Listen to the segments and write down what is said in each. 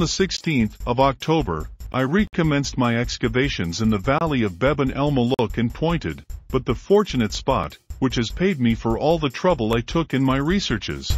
the 16th of October, I recommenced my excavations in the valley of Biban el-Moluk and pointed, but the fortunate spot, which has paid me for all the trouble I took in my researches.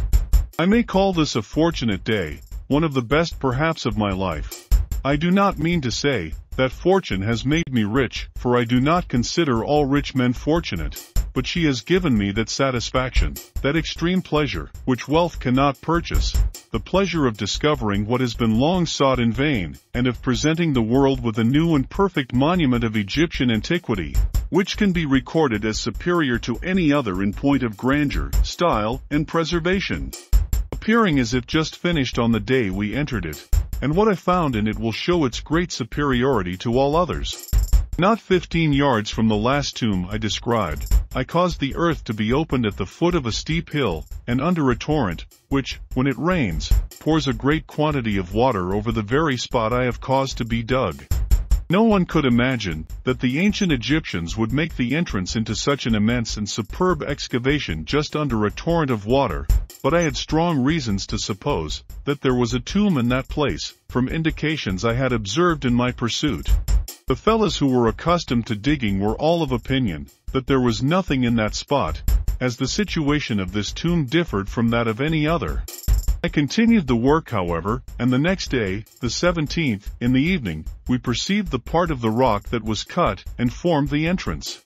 I may call this a fortunate day, one of the best perhaps of my life. I do not mean to say that fortune has made me rich, for I do not consider all rich men fortunate, but she has given me that satisfaction, that extreme pleasure, which wealth cannot purchase, the pleasure of discovering what has been long sought in vain, and of presenting the world with a new and perfect monument of Egyptian antiquity, which can be recorded as superior to any other in point of grandeur, style, and preservation, appearing as if just finished on the day we entered it, and what I found in it will show its great superiority to all others. Not 15 yards from the last tomb I described, I caused the earth to be opened at the foot of a steep hill, and under a torrent, which, when it rains, pours a great quantity of water over the very spot I have caused to be dug. No one could imagine that the ancient Egyptians would make the entrance into such an immense and superb excavation just under a torrent of water, but I had strong reasons to suppose that there was a tomb in that place, from indications I had observed in my pursuit. The fellas who were accustomed to digging were all of opinion that there was nothing in that spot, as the situation of this tomb differed from that of any other. I continued the work, however, and the next day, the 17th, in the evening, we perceived the part of the rock that was cut and formed the entrance.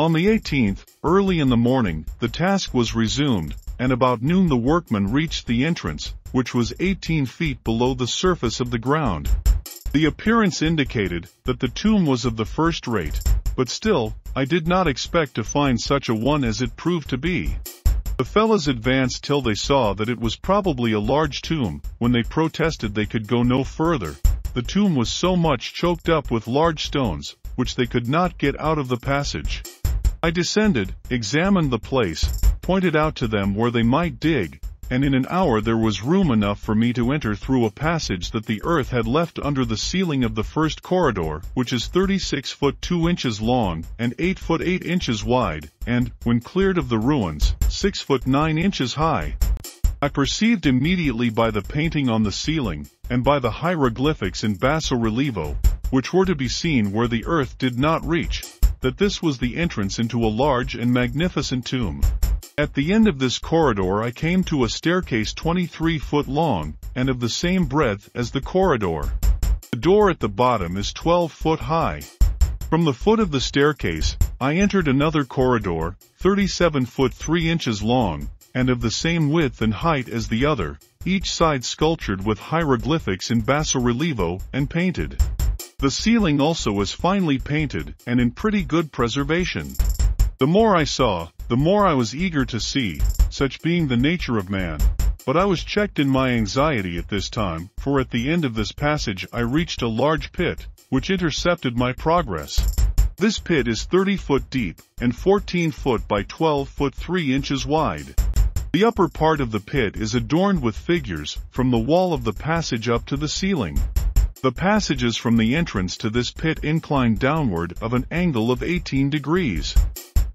On the 18th, early in the morning, the task was resumed, and about noon the workmen reached the entrance, which was 18 feet below the surface of the ground. The appearance indicated that the tomb was of the first rate, but still, I did not expect to find such a one as it proved to be. The fellas advanced till they saw that it was probably a large tomb, when they protested they could go no further. The tomb was so much choked up with large stones, which they could not get out of the passage. I descended, examined the place, pointed out to them where they might dig, and in an hour there was room enough for me to enter through a passage that the earth had left under the ceiling of the first corridor, which is 36 foot 2 inches long, and 8 foot 8 inches wide, and, when cleared of the ruins, 6 foot 9 inches high. I perceived immediately by the painting on the ceiling, and by the hieroglyphics in basso relievo, which were to be seen where the earth did not reach, that this was the entrance into a large and magnificent tomb. At the end of this corridor I came to a staircase 23 foot long, and of the same breadth as the corridor. The door at the bottom is 12 foot high. From the foot of the staircase, I entered another corridor, 37 foot 3 inches long, and of the same width and height as the other, each side sculptured with hieroglyphics in basso relievo, and painted. The ceiling also is finely painted, and in pretty good preservation. The more I saw, the more I was eager to see, such being the nature of man, but I was checked in my anxiety at this time, for at the end of this passage I reached a large pit, which intercepted my progress. This pit is 30 foot deep, and 14 foot by 12 foot 3 inches wide. The upper part of the pit is adorned with figures, from the wall of the passage up to the ceiling. The passages from the entrance to this pit incline downward of an angle of 18 degrees.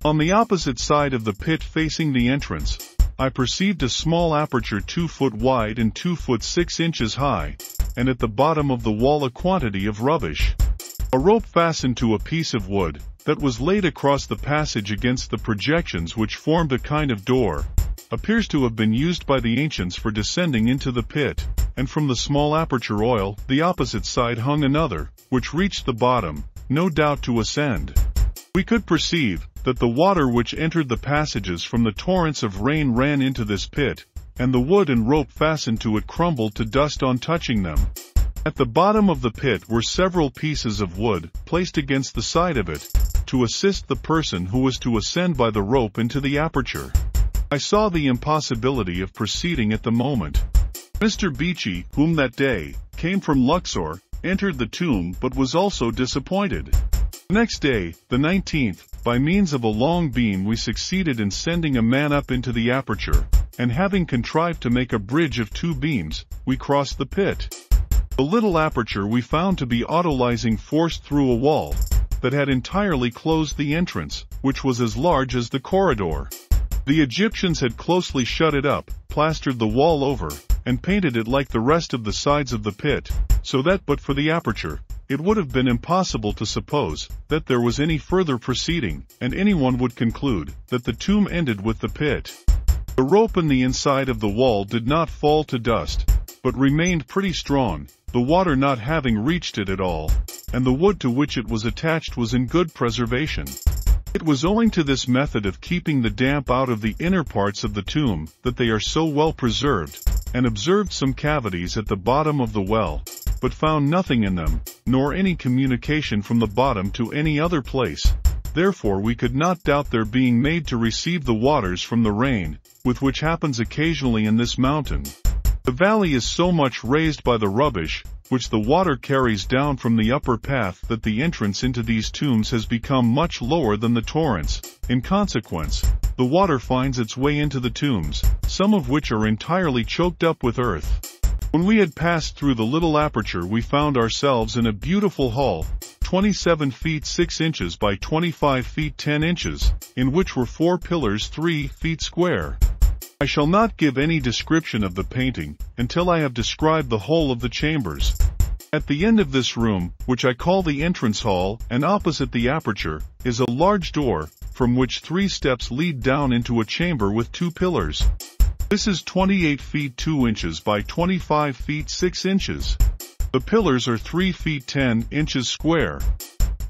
On the opposite side of the pit facing the entrance, I perceived a small aperture 2 foot wide and 2 foot 6 inches high, and at the bottom of the wall a quantity of rubbish. A rope fastened to a piece of wood, that was laid across the passage against the projections which formed a kind of door, appears to have been used by the ancients for descending into the pit, and from the small aperture on the opposite side hung another, which reached the bottom, no doubt to ascend. We could perceive that the water which entered the passages from the torrents of rain ran into this pit, and the wood and rope fastened to it crumbled to dust on touching them. At the bottom of the pit were several pieces of wood, placed against the side of it, to assist the person who was to ascend by the rope into the aperture. I saw the impossibility of proceeding at the moment. Mr. Beechey, whom that day came from Luxor, entered the tomb but was also disappointed. Next day, the 19th, by means of a long beam we succeeded in sending a man up into the aperture, and having contrived to make a bridge of 2 beams, we crossed the pit. The little aperture we found to be autolysing forced through a wall, that had entirely closed the entrance, which was as large as the corridor. The Egyptians had closely shut it up, plastered the wall over, and painted it like the rest of the sides of the pit, so that but for the aperture, it would have been impossible to suppose that there was any further proceeding, and anyone would conclude that the tomb ended with the pit. The rope in the inside of the wall did not fall to dust, but remained pretty strong, the water not having reached it at all, and the wood to which it was attached was in good preservation. It was owing to this method of keeping the damp out of the inner parts of the tomb that they are so well preserved, and observed some cavities at the bottom of the well, but found nothing in them, nor any communication from the bottom to any other place. Therefore we could not doubt their being made to receive the waters from the rain, with which happens occasionally in this mountain. The valley is so much raised by the rubbish, which the water carries down from the upper path, that the entrance into these tombs has become much lower than the torrents. In consequence, the water finds its way into the tombs, some of which are entirely choked up with earth. When we had passed through the little aperture we found ourselves in a beautiful hall, 27 feet 6 inches by 25 feet 10 inches, in which were 4 pillars 3 feet square. I shall not give any description of the painting, until I have described the whole of the chambers. At the end of this room, which I call the entrance hall, and opposite the aperture, is a large door, from which 3 steps lead down into a chamber with 2 pillars. This is 28 feet 2 inches by 25 feet 6 inches. The pillars are 3 feet 10 inches square.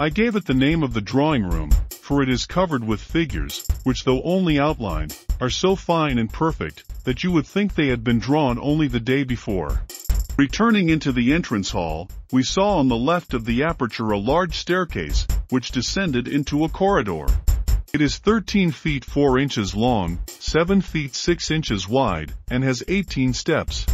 I gave it the name of the drawing room, for it is covered with figures, which though only outlined, are so fine and perfect, that you would think they had been drawn only the day before. Returning into the entrance hall, we saw on the left of the aperture a large staircase, which descended into a corridor. It is 13 feet 4 inches long, 7 feet 6 inches wide, and has 18 steps.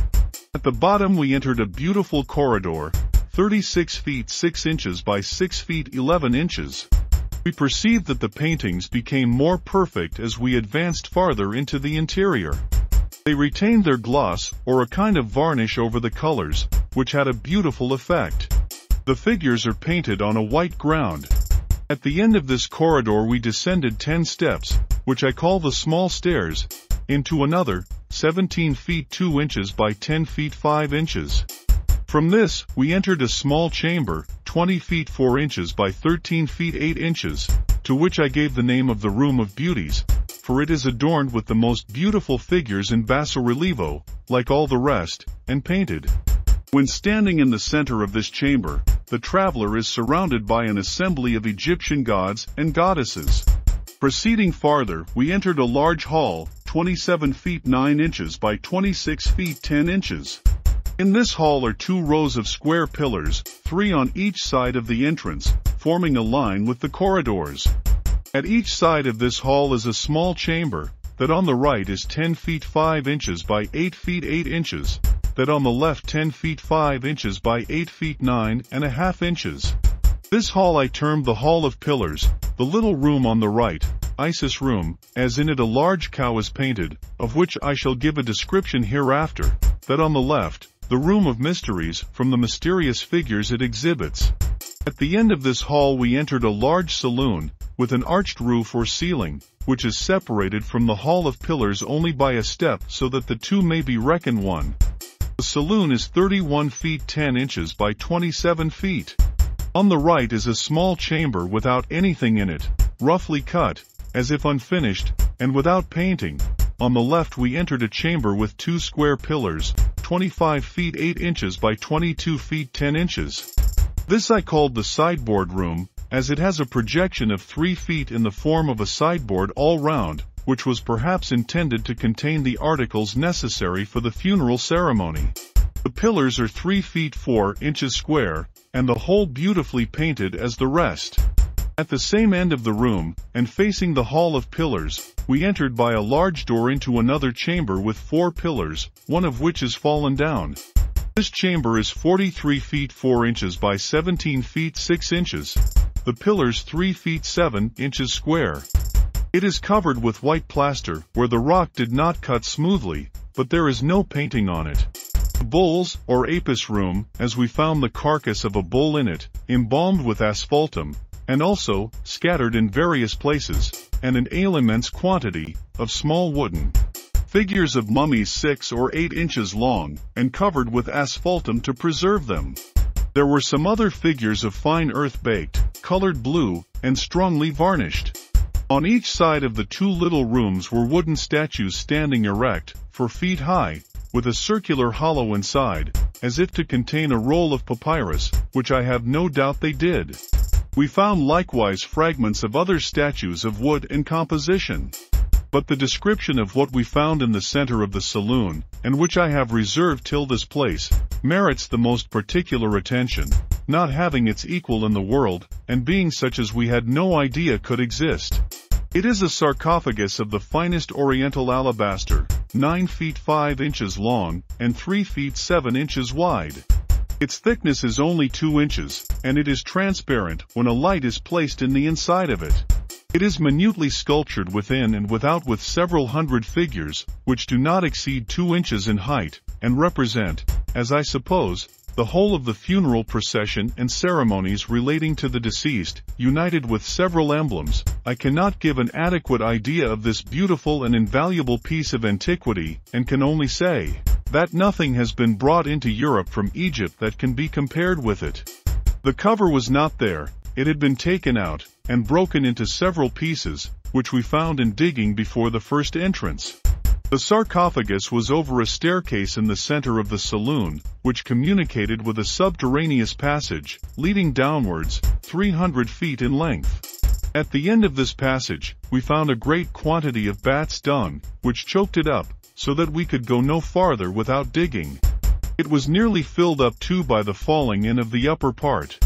At the bottom we entered a beautiful corridor, 36 feet 6 inches by 6 feet 11 inches. We perceived that the paintings became more perfect as we advanced farther into the interior. They retained their gloss, or a kind of varnish over the colors, which had a beautiful effect. The figures are painted on a white ground. At the end of this corridor we descended 10 steps, which I call the small stairs, into another, 17 feet 2 inches by 10 feet 5 inches. From this, we entered a small chamber, 20 feet 4 inches by 13 feet 8 inches, to which I gave the name of the Room of Beauties, for it is adorned with the most beautiful figures in basso-relievo, like all the rest, and painted. When standing in the center of this chamber, the traveler is surrounded by an assembly of Egyptian gods and goddesses. Proceeding farther, we entered a large hall, 27 feet 9 inches by 26 feet 10 inches. In this hall are 2 rows of square pillars, 3 on each side of the entrance, forming a line with the corridors. At each side of this hall is a small chamber, that on the right is 10 feet 5 inches by 8 feet 8 inches. That on the left 10 feet 5 inches by 8 feet 9 and a half inches. This hall I termed the Hall of Pillars, the little room on the right, Isis room, as in it a large cow is painted, of which I shall give a description hereafter. That on the left, the Room of Mysteries, from the mysterious figures it exhibits. At the end of this hall we entered a large saloon, with an arched roof or ceiling, which is separated from the Hall of Pillars only by a step so that the two may be reckoned one. The saloon is 31 feet 10 inches by 27 feet. On the right is a small chamber without anything in it, roughly cut, as if unfinished, and without painting. On the left we entered a chamber with 2 square pillars, 25 feet 8 inches by 22 feet 10 inches. This I called the sideboard room, as it has a projection of 3 feet in the form of a sideboard all round, which was perhaps intended to contain the articles necessary for the funeral ceremony. The pillars are 3 feet 4 inches square, and the whole beautifully painted as the rest. At the same end of the room, and facing the Hall of Pillars, we entered by a large door into another chamber with 4 pillars, one of which is fallen down. This chamber is 43 feet 4 inches by 17 feet 6 inches. The pillars 3 feet 7 inches square. It is covered with white plaster, where the rock did not cut smoothly, but there is no painting on it. The bull's, or apis room, as we found the carcass of a bull in it, embalmed with asphaltum, and also, scattered in various places, and in an immense quantity, of small wooden figures of mummies 6 or 8 inches long, and covered with asphaltum to preserve them. There were some other figures of fine earth baked, colored blue, and strongly varnished. On each side of the two little rooms were wooden statues standing erect, 4 feet high, with a circular hollow inside, as if to contain a roll of papyrus, which I have no doubt they did. We found likewise fragments of other statues of wood and composition. But the description of what we found in the center of the saloon, and which I have reserved till this place, merits the most particular attention, not having its equal in the world, and being such as we had no idea could exist. It is a sarcophagus of the finest oriental alabaster, 9 feet 5 inches long, and 3 feet 7 inches wide. Its thickness is only 2 inches, and it is transparent when a light is placed in the inside of it. It is minutely sculptured within and without with several hundred figures, which do not exceed 2 inches in height, and represent, as I suppose, the whole of the funeral procession and ceremonies relating to the deceased, united with several emblems. I cannot give an adequate idea of this beautiful and invaluable piece of antiquity, and can only say that nothing has been brought into Europe from Egypt that can be compared with it. The cover was not there, it had been taken out, and broken into several pieces, which we found in digging before the first entrance. The sarcophagus was over a staircase in the center of the saloon, which communicated with a subterraneous passage, leading downwards, 300 feet in length. At the end of this passage, we found a great quantity of bat's dung, which choked it up, so that we could go no farther without digging. It was nearly filled up too by the falling in of the upper part.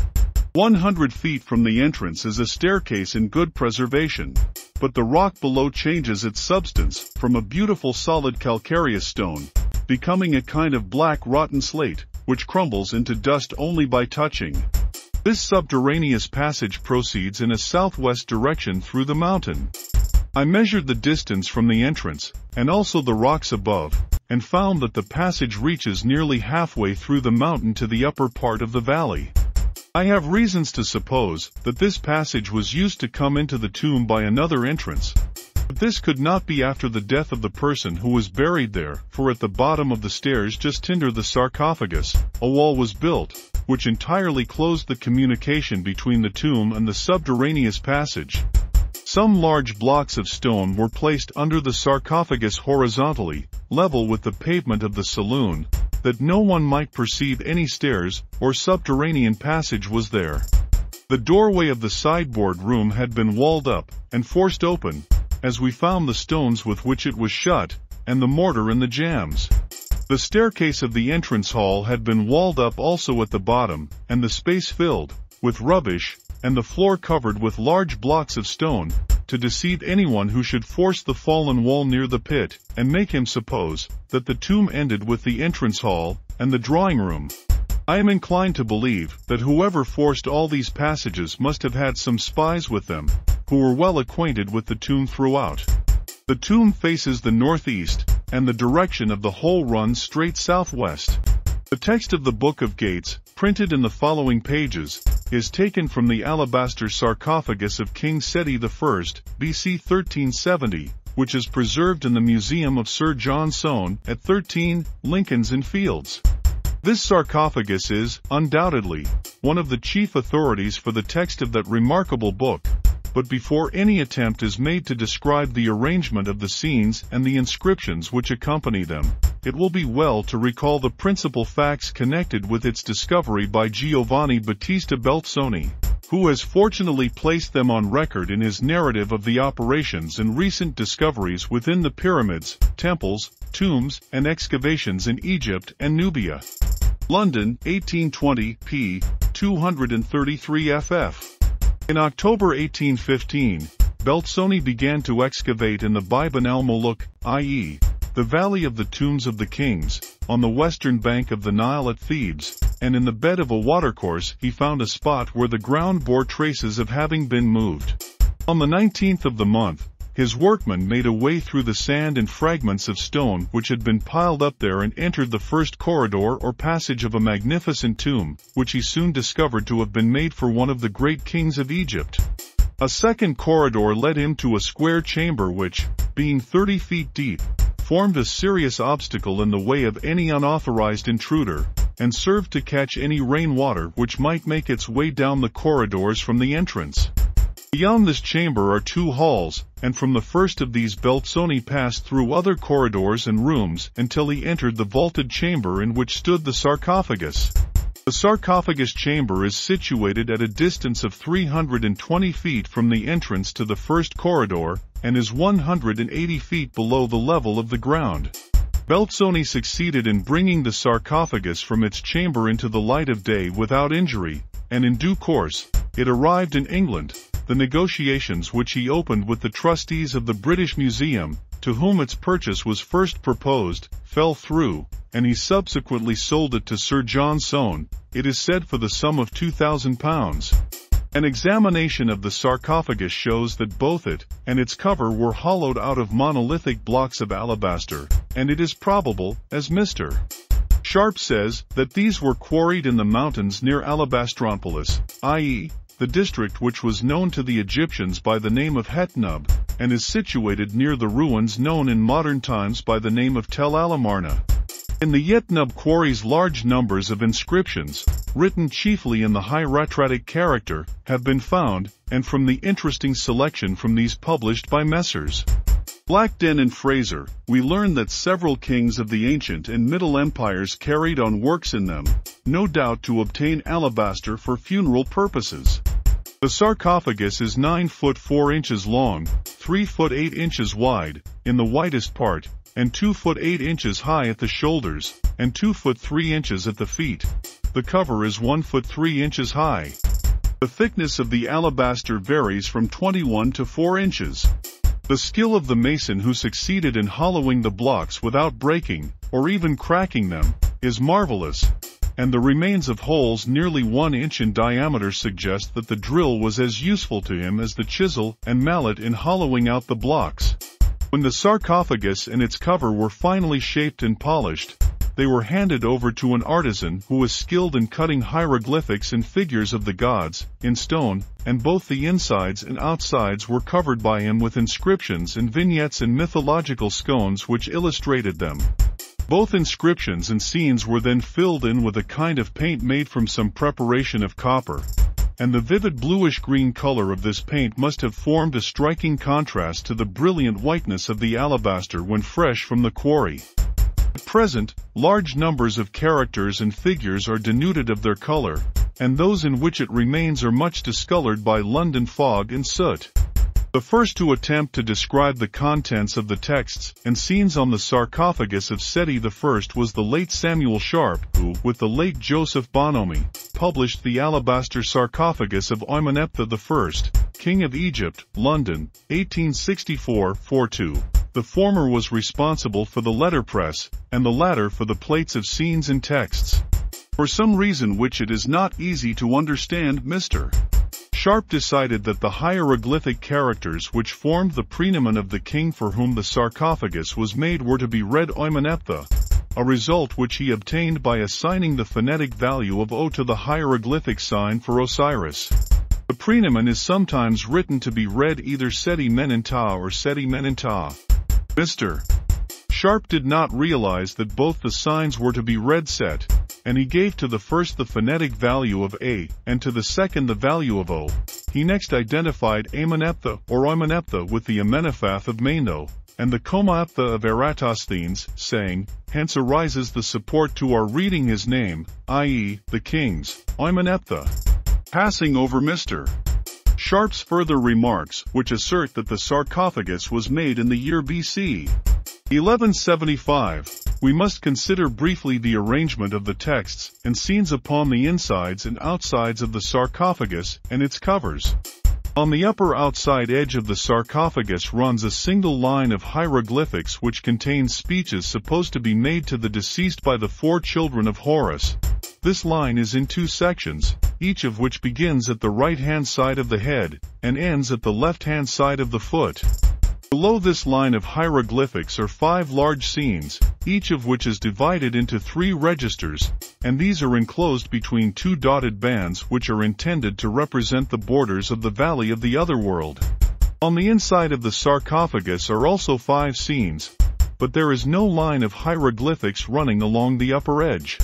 100 feet from the entrance is a staircase in good preservation, but the rock below changes its substance from a beautiful solid calcareous stone, becoming a kind of black rotten slate, which crumbles into dust only by touching. This subterraneous passage proceeds in a southwest direction through the mountain. I measured the distance from the entrance, and also the rocks above, and found that the passage reaches nearly halfway through the mountain to the upper part of the valley. I have reasons to suppose that this passage was used to come into the tomb by another entrance, but this could not be after the death of the person who was buried there, for at the bottom of the stairs just under the sarcophagus, a wall was built, which entirely closed the communication between the tomb and the subterraneous passage. Some large blocks of stone were placed under the sarcophagus horizontally, level with the pavement of the saloon, that no one might perceive any stairs or subterranean passage was there. The doorway of the sideboard room had been walled up and forced open, as we found the stones with which it was shut, and the mortar and the jambs. The staircase of the entrance hall had been walled up also at the bottom, and the space filled with rubbish, and the floor covered with large blocks of stone, to deceive anyone who should force the fallen wall near the pit, and make him suppose that the tomb ended with the entrance hall and the drawing room. I am inclined to believe that whoever forced all these passages must have had some spies with them, who were well acquainted with the tomb throughout. The tomb faces the northeast, and the direction of the whole runs straight southwest. The text of the Book of Gates, printed in the following pages, is taken from the alabaster sarcophagus of King Seti I, BC 1370, which is preserved in the Museum of Sir John Soane at 13, Lincoln's Inn Fields. This sarcophagus is, undoubtedly, one of the chief authorities for the text of that remarkable book, but before any attempt is made to describe the arrangement of the scenes and the inscriptions which accompany them, it will be well to recall the principal facts connected with its discovery by Giovanni Battista Belzoni, who has fortunately placed them on record in his narrative of the operations and recent discoveries within the pyramids, temples, tombs, and excavations in Egypt and Nubia. London, 1820, p. 233 ff. In October 1815, Belzoni began to excavate in the Biban el-Moluk, i.e., the Valley of the Tombs of the Kings, on the western bank of the Nile at Thebes, and in the bed of a watercourse he found a spot where the ground bore traces of having been moved. On the 19th of the month, his workmen made a way through the sand and fragments of stone which had been piled up there and entered the first corridor or passage of a magnificent tomb, which he soon discovered to have been made for one of the great kings of Egypt. A second corridor led him to a square chamber which, being 30 feet deep, formed a serious obstacle in the way of any unauthorized intruder, and served to catch any rainwater which might make its way down the corridors from the entrance. Beyond this chamber are two halls, and from the first of these Belzoni passed through other corridors and rooms until he entered the vaulted chamber in which stood the sarcophagus. The sarcophagus chamber is situated at a distance of 320 feet from the entrance to the first corridor, and is 180 feet below the level of the ground. Belzoni succeeded in bringing the sarcophagus from its chamber into the light of day without injury, and in due course, it arrived in England, the negotiations which he opened with the trustees of the British Museum, to whom its purchase was first proposed, fell through, and he subsequently sold it to Sir John Soane, it is said for the sum of £2,000. An examination of the sarcophagus shows that both it and its cover were hollowed out of monolithic blocks of alabaster, and it is probable, as Mr. Sharp says, that these were quarried in the mountains near Alabastronpolis, i.e., the district which was known to the Egyptians by the name of Hetnub, and is situated near the ruins known in modern times by the name of Tel Alamarna. In the Hetnub quarries, large numbers of inscriptions, written chiefly in the hieratic character, have been found, and from the interesting selection from these published by Messrs. Blackden and Fraser, we learn that several kings of the ancient and Middle Empires carried on works in them, no doubt to obtain alabaster for funeral purposes. The sarcophagus is 9 feet 4 inches long, 3 feet 8 inches wide, in the widest part, and 2 feet 8 inches high at the shoulders, and 2 feet 3 inches at the feet. The cover is 1 foot 3 inches high. The thickness of the alabaster varies from 21 to 4 inches. The skill of the mason who succeeded in hollowing the blocks without breaking, or even cracking them, is marvelous, and the remains of holes nearly 1 inch in diameter suggest that the drill was as useful to him as the chisel and mallet in hollowing out the blocks. When the sarcophagus and its cover were finally shaped and polished, they were handed over to an artisan who was skilled in cutting hieroglyphics and figures of the gods, in stone, and both the insides and outsides were covered by him with inscriptions and vignettes and mythological scones which illustrated them. Both inscriptions and scenes were then filled in with a kind of paint made from some preparation of copper, and the vivid bluish-green color of this paint must have formed a striking contrast to the brilliant whiteness of the alabaster when fresh from the quarry. At present, large numbers of characters and figures are denuded of their color, and those in which it remains are much discolored by London fog and soot. The first to attempt to describe the contents of the texts and scenes on the sarcophagus of Seti I was the late Samuel Sharp, who, with the late Joseph Bonomi, published the alabaster sarcophagus of Oimeneptha I, King of Egypt, London, 1864-42. The former was responsible for the letterpress, and the latter for the plates of scenes and texts. For some reason which it is not easy to understand, Mr. Sharp decided that the hieroglyphic characters which formed the praenomen of the king for whom the sarcophagus was made were to be read Oimeneptha, a result which he obtained by assigning the phonetic value of O to the hieroglyphic sign for Osiris. The praenomen is sometimes written to be read either Seti Menenta or Seti Menenta. Mr. Sharp did not realize that both the signs were to be read Set, and he gave to the first the phonetic value of A, and to the second the value of O. He next identified Amenophath or Oimeneptha with the Amenophath of Meno, and the Comaephtha of Eratosthenes, saying, hence arises the support to our reading his name, i.e., the king's, Oimeneptha. Passing over Mr. Sharp's further remarks, which assert that the sarcophagus was made in the year BC 1175, we must consider briefly the arrangement of the texts and scenes upon the insides and outsides of the sarcophagus and its covers. On the upper outside edge of the sarcophagus runs a single line of hieroglyphics which contains speeches supposed to be made to the deceased by the 4 children of Horus. This line is in 2 sections, each of which begins at the right-hand side of the head, and ends at the left-hand side of the foot. Below this line of hieroglyphics are 5 large scenes, each of which is divided into 3 registers, and these are enclosed between 2 dotted bands which are intended to represent the borders of the valley of the otherworld. On the inside of the sarcophagus are also 5 scenes, but there is no line of hieroglyphics running along the upper edge.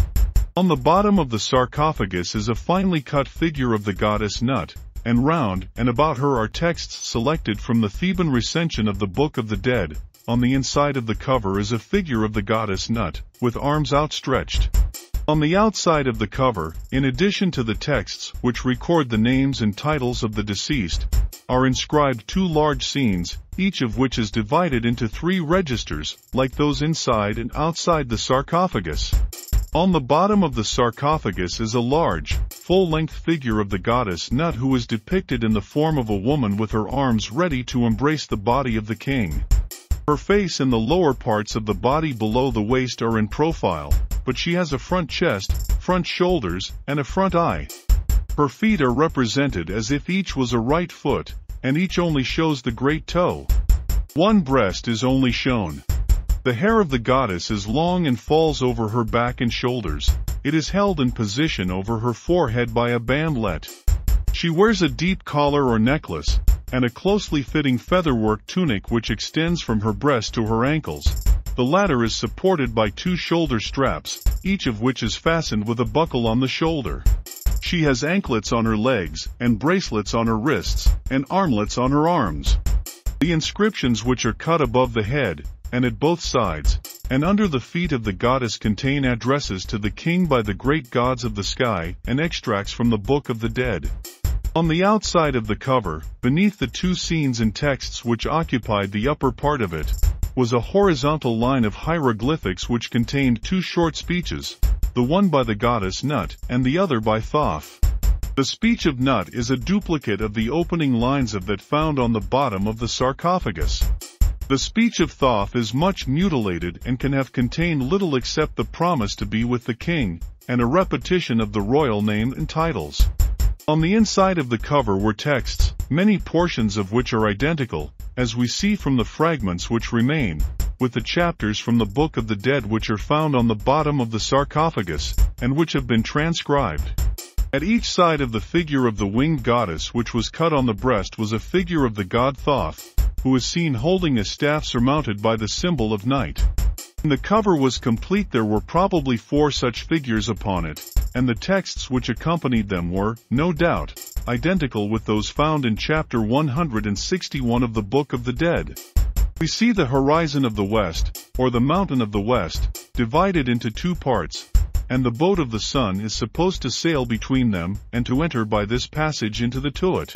On the bottom of the sarcophagus is a finely cut figure of the goddess Nut, and round and about her are texts selected from the Theban recension of the Book of the Dead. On the inside of the cover is a figure of the goddess Nut, with arms outstretched. On the outside of the cover, in addition to the texts which record the names and titles of the deceased, are inscribed two large scenes, each of which is divided into three registers, like those inside and outside the sarcophagus. On the bottom of the sarcophagus is a large, full-length figure of the goddess Nut, who is depicted in the form of a woman with her arms ready to embrace the body of the king. Her face and the lower parts of the body below the waist are in profile, but she has a front chest, front shoulders, and a front eye. Her feet are represented as if each was a right foot, and each only shows the great toe. One breast is only shown. The hair of the goddess is long and falls over her back and shoulders. It is held in position over her forehead by a bandlet. She wears a deep collar or necklace, and a closely fitting featherwork tunic which extends from her breast to her ankles. The latter is supported by two shoulder straps, each of which is fastened with a buckle on the shoulder. She has anklets on her legs, and bracelets on her wrists, and armlets on her arms. The inscriptions which are cut above the head, and at both sides, and under the feet of the goddess contain addresses to the king by the great gods of the sky, and extracts from the Book of the Dead. On the outside of the cover, beneath the two scenes and texts which occupied the upper part of it, was a horizontal line of hieroglyphics which contained two short speeches, the one by the goddess Nut, and the other by Thoth. The speech of Nut is a duplicate of the opening lines of that found on the bottom of the sarcophagus. The speech of Thoth is much mutilated and can have contained little except the promise to be with the king, and a repetition of the royal name and titles. On the inside of the cover were texts, many portions of which are identical, as we see from the fragments which remain, with the chapters from the Book of the Dead which are found on the bottom of the sarcophagus, and which have been transcribed. At each side of the figure of the winged goddess which was cut on the breast was a figure of the god Thoth, who is seen holding a staff surmounted by the symbol of night. When the cover was complete there were probably four such figures upon it, and the texts which accompanied them were, no doubt, identical with those found in chapter 161 of the Book of the Dead. We see the horizon of the west, or the mountain of the west, divided into two parts, and the boat of the sun is supposed to sail between them, and to enter by this passage into the Tuat.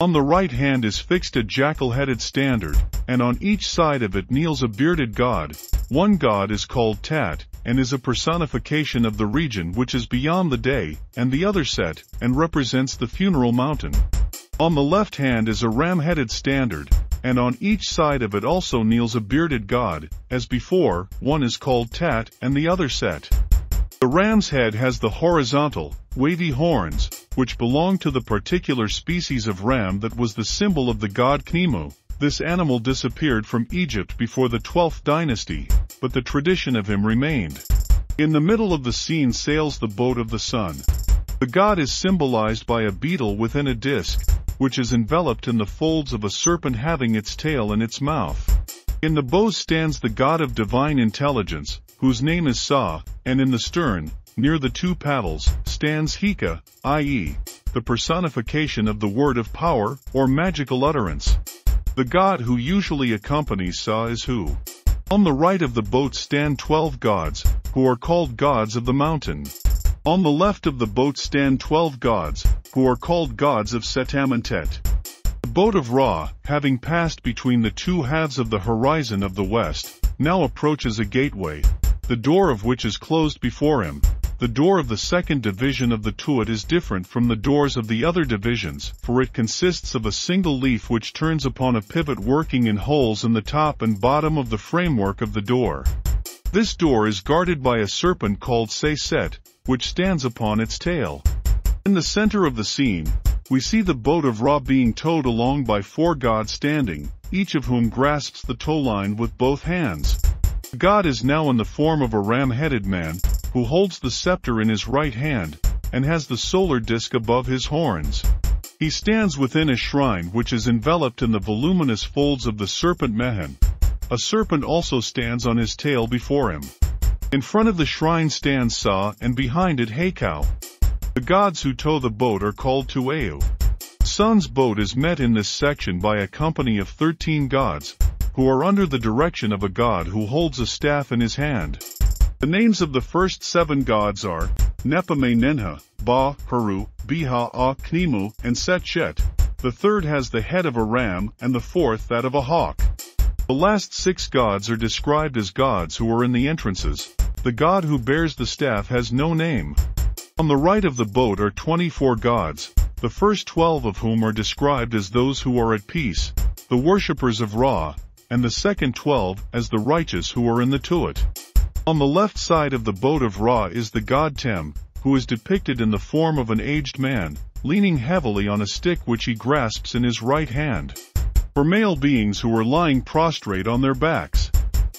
On the right hand is fixed a jackal-headed standard, and on each side of it kneels a bearded god. One god is called Tat, and is a personification of the region which is beyond the day, and the other Set, and represents the funeral mountain. On the left hand is a ram-headed standard, and on each side of it also kneels a bearded god. As before, one is called Tat, and the other Set. The ram's head has the horizontal, wavy horns, which belong to the particular species of ram that was the symbol of the god Knemu. This animal disappeared from Egypt before the 12th dynasty, but the tradition of him remained. In the middle of the scene sails the boat of the sun. The god is symbolized by a beetle within a disc, which is enveloped in the folds of a serpent having its tail in its mouth. In the bow stands the god of divine intelligence, whose name is Sa, and in the stern, near the two paddles, stands Hika, i.e., the personification of the word of power, or magical utterance. The god who usually accompanies Sa is Hu. On the right of the boat stand 12 gods, who are called gods of the mountain. On the left of the boat stand 12 gods, who are called gods of Setamentet. The boat of Ra, having passed between the two halves of the horizon of the west, now approaches a gateway, the door of which is closed before him. The door of the second division of the Tuat is different from the doors of the other divisions, for it consists of a single leaf which turns upon a pivot working in holes in the top and bottom of the framework of the door. This door is guarded by a serpent called Seset, which stands upon its tail. In the center of the scene, we see the boat of Ra being towed along by four gods standing, each of whom grasps the towline with both hands. The god is now in the form of a ram-headed man, who holds the scepter in his right hand, and has the solar disk above his horns. He stands within a shrine which is enveloped in the voluminous folds of the serpent Mehen. A serpent also stands on his tail before him. In front of the shrine stands Sa, and behind it Haykau. The gods who tow the boat are called Tueu. Sun's boat is met in this section by a company of 13 gods, who are under the direction of a god who holds a staff in his hand. The names of the first 7 gods are Nepame Nenha, Ba, Heru, Biha, A, Knemu, and Setchet. The third has the head of a ram, and the fourth that of a hawk. The last 6 gods are described as gods who are in the entrances. The god who bears the staff has no name. On the right of the boat are 24 gods, the first 12 of whom are described as those who are at peace, the worshippers of Ra, and the second 12 as the righteous who are in the Tuat. On the left side of the boat of Ra is the god Tem, who is depicted in the form of an aged man, leaning heavily on a stick which he grasps in his right hand. For male beings who were lying prostrate on their backs.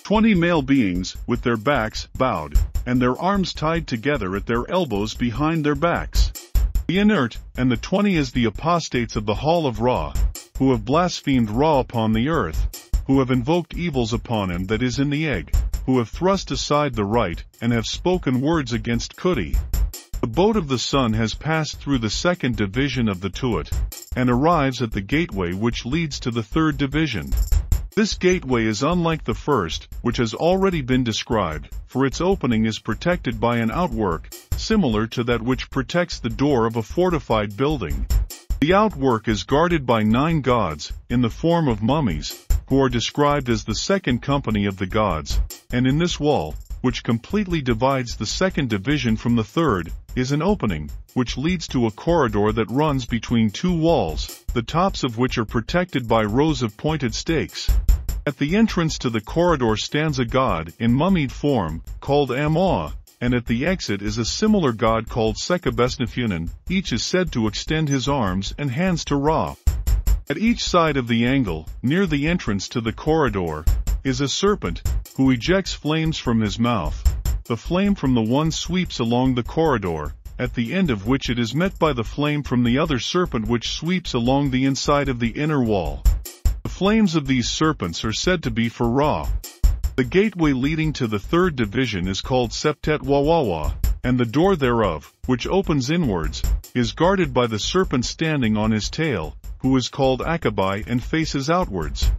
20 male beings, with their backs bowed, and their arms tied together at their elbows behind their backs. The inert, and the 20 is the apostates of the Hall of Ra, who have blasphemed Ra upon the earth, who have invoked evils upon him that is in the egg, who have thrust aside the right, and have spoken words against Kuti. The boat of the sun has passed through the second division of the Tuat, and arrives at the gateway which leads to the third division. This gateway is unlike the first, which has already been described, for its opening is protected by an outwork, similar to that which protects the door of a fortified building. The outwork is guarded by 9 gods, in the form of mummies, who are described as the second company of the gods, and in this wall, which completely divides the second division from the third, is an opening, which leads to a corridor that runs between 2 walls, the tops of which are protected by rows of pointed stakes. At the entrance to the corridor stands a god in mummied form, called Amwa, and at the exit is a similar god called Sekabesnefunen. Each is said to extend his arms and hands to Ra. At each side of the angle, near the entrance to the corridor, is a serpent, who ejects flames from his mouth. The flame from the one sweeps along the corridor, at the end of which it is met by the flame from the other serpent which sweeps along the inside of the inner wall. The flames of these serpents are said to be for Ra. The gateway leading to the third division is called Septet Wawawa, and the door thereof, which opens inwards, is guarded by the serpent standing on his tail, who is called Akabai and faces outwards.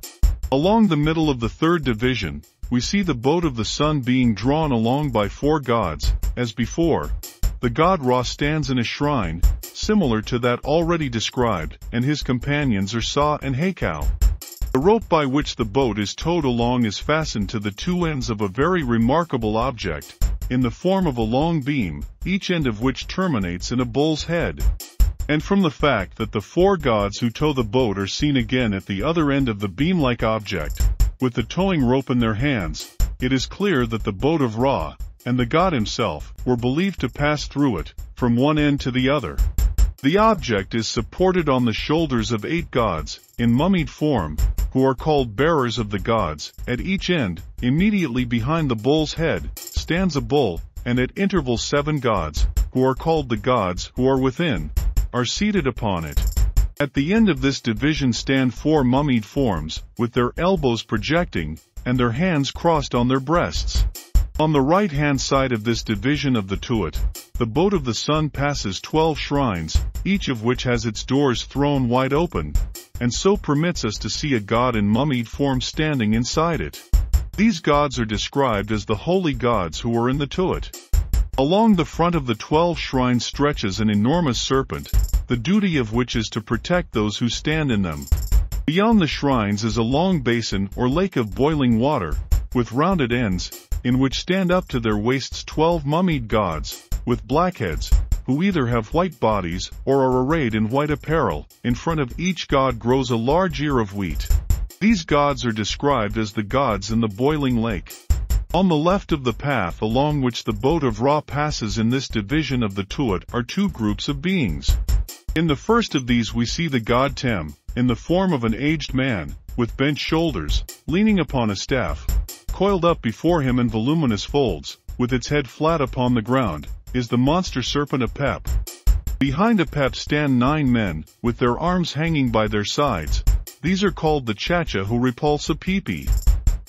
Along the middle of the third division, we see the boat of the sun being drawn along by 4 gods, as before. The god Ra stands in a shrine, similar to that already described, and his companions are Sa and Haykau. The rope by which the boat is towed along is fastened to the 2 ends of a very remarkable object, in the form of a long beam, each end of which terminates in a bull's head. And from the fact that the 4 gods who tow the boat are seen again at the other end of the beam-like object, with the towing rope in their hands, it is clear that the boat of Ra, and the god himself, were believed to pass through it, from one end to the other. The object is supported on the shoulders of 8 gods, in mummied form, who are called bearers of the gods. At each end, immediately behind the bull's head, stands a bull, and at intervals 7 gods, who are called the gods who are within, are seated upon it. At the end of this division stand 4 mummied forms, with their elbows projecting, and their hands crossed on their breasts. On the right-hand side of this division of the Tuat, the boat of the sun passes 12 shrines, each of which has its doors thrown wide open, and so permits us to see a god in mummied form standing inside it. These gods are described as the holy gods who are in the Tuat. Along the front of the 12 shrines stretches an enormous serpent, the duty of which is to protect those who stand in them. Beyond the shrines is a long basin or lake of boiling water, with rounded ends, in which stand up to their waists 12 mummied gods, with black heads, who either have white bodies or are arrayed in white apparel. In front of each god grows a large ear of wheat. These gods are described as the gods in the boiling lake. On the left of the path along which the boat of Ra passes in this division of the Tuat are 2 groups of beings. In the first of these we see the god Tem, in the form of an aged man, with bent shoulders, leaning upon a staff, coiled up before him in voluminous folds, with its head flat upon the ground, is the monster serpent Apep. Behind Apep stand 9 men, with their arms hanging by their sides. These are called the Chacha who repulse Apipi.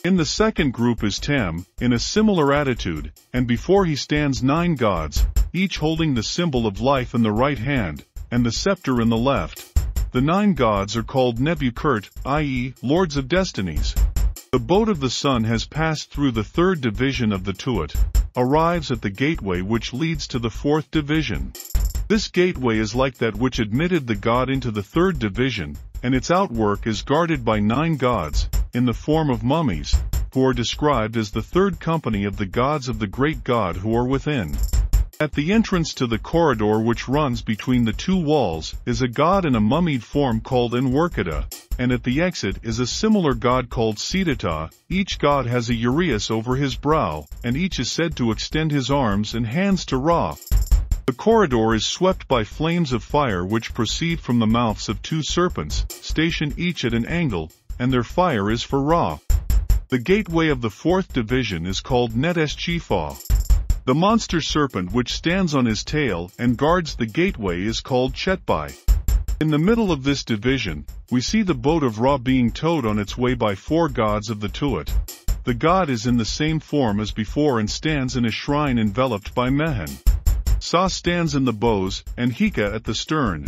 In the second group is Tem, in a similar attitude, and before he stands 9 gods, each holding the symbol of life in the right hand, and the scepter in the left. The 9 gods are called Nebukert, i.e., lords of destinies. The boat of the sun has passed through the third division of the Tuat, arrives at the gateway which leads to the fourth division. This gateway is like that which admitted the god into the third division, and its outwork is guarded by 9 gods, in the form of mummies, who are described as the third company of the gods of the great god who are within. At the entrance to the corridor which runs between the 2 walls is a god in a mummied form called Enwerkata, and at the exit is a similar god called Sidata. Each god has a uraeus over his brow, and each is said to extend his arms and hands to Ra. The corridor is swept by flames of fire which proceed from the mouths of 2 serpents, stationed each at an angle, and their fire is for Ra. The gateway of the fourth division is called Neteshchifa. The monster serpent which stands on his tail and guards the gateway is called Chetbai. In the middle of this division, we see the boat of Ra being towed on its way by 4 gods of the Tuat. The god is in the same form as before and stands in a shrine enveloped by Mehen. Sa stands in the bows, and Hika at the stern.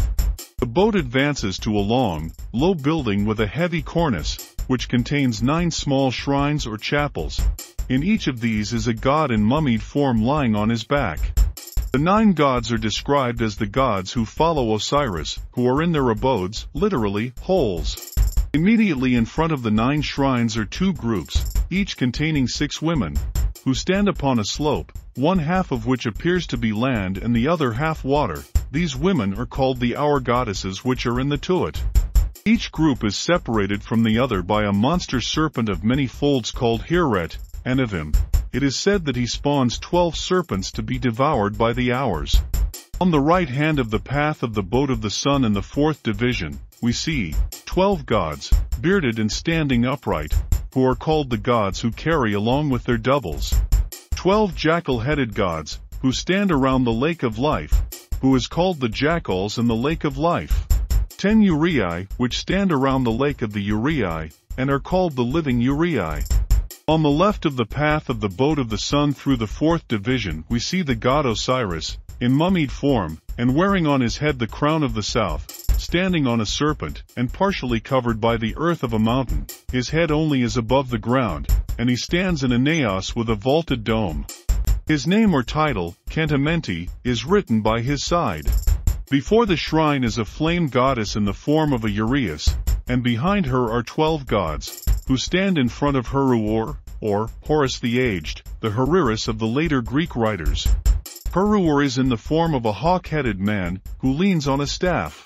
The boat advances to a long, low building with a heavy cornice, which contains 9 small shrines or chapels. In each of these is a god in mummied form lying on his back. The 9 gods are described as the gods who follow Osiris, who are in their abodes, literally, holes. Immediately in front of the 9 shrines are 2 groups, each containing 6 women, who stand upon a slope, 1/2 of which appears to be land and the other half water. These women are called the hour goddesses which are in the Tuat. Each group is separated from the other by a monster serpent of many folds called Hiret, and of him, it is said that he spawns 12 serpents to be devoured by the hours. On the right hand of the path of the boat of the sun in the fourth division, we see 12 gods, bearded and standing upright, who are called the gods who carry along with their doubles. 12 jackal-headed gods, who stand around the lake of life, who is called the jackals in the lake of life. 10 Uraei, which stand around the lake of the Uraei, and are called the living Uraei. On the left of the path of the boat of the sun through the fourth division we see the god Osiris, in mummied form, and wearing on his head the crown of the south, standing on a serpent, and partially covered by the earth of a mountain. His head only is above the ground, and he stands in a naos with a vaulted dome. His name or title, Kentementi, is written by his side. Before the shrine is a flame goddess in the form of a uraeus, and behind her are 12 gods, who stand in front of Heruor, or Horus the Aged, the Horaeus of the later Greek writers. Heruor is in the form of a hawk-headed man, who leans on a staff.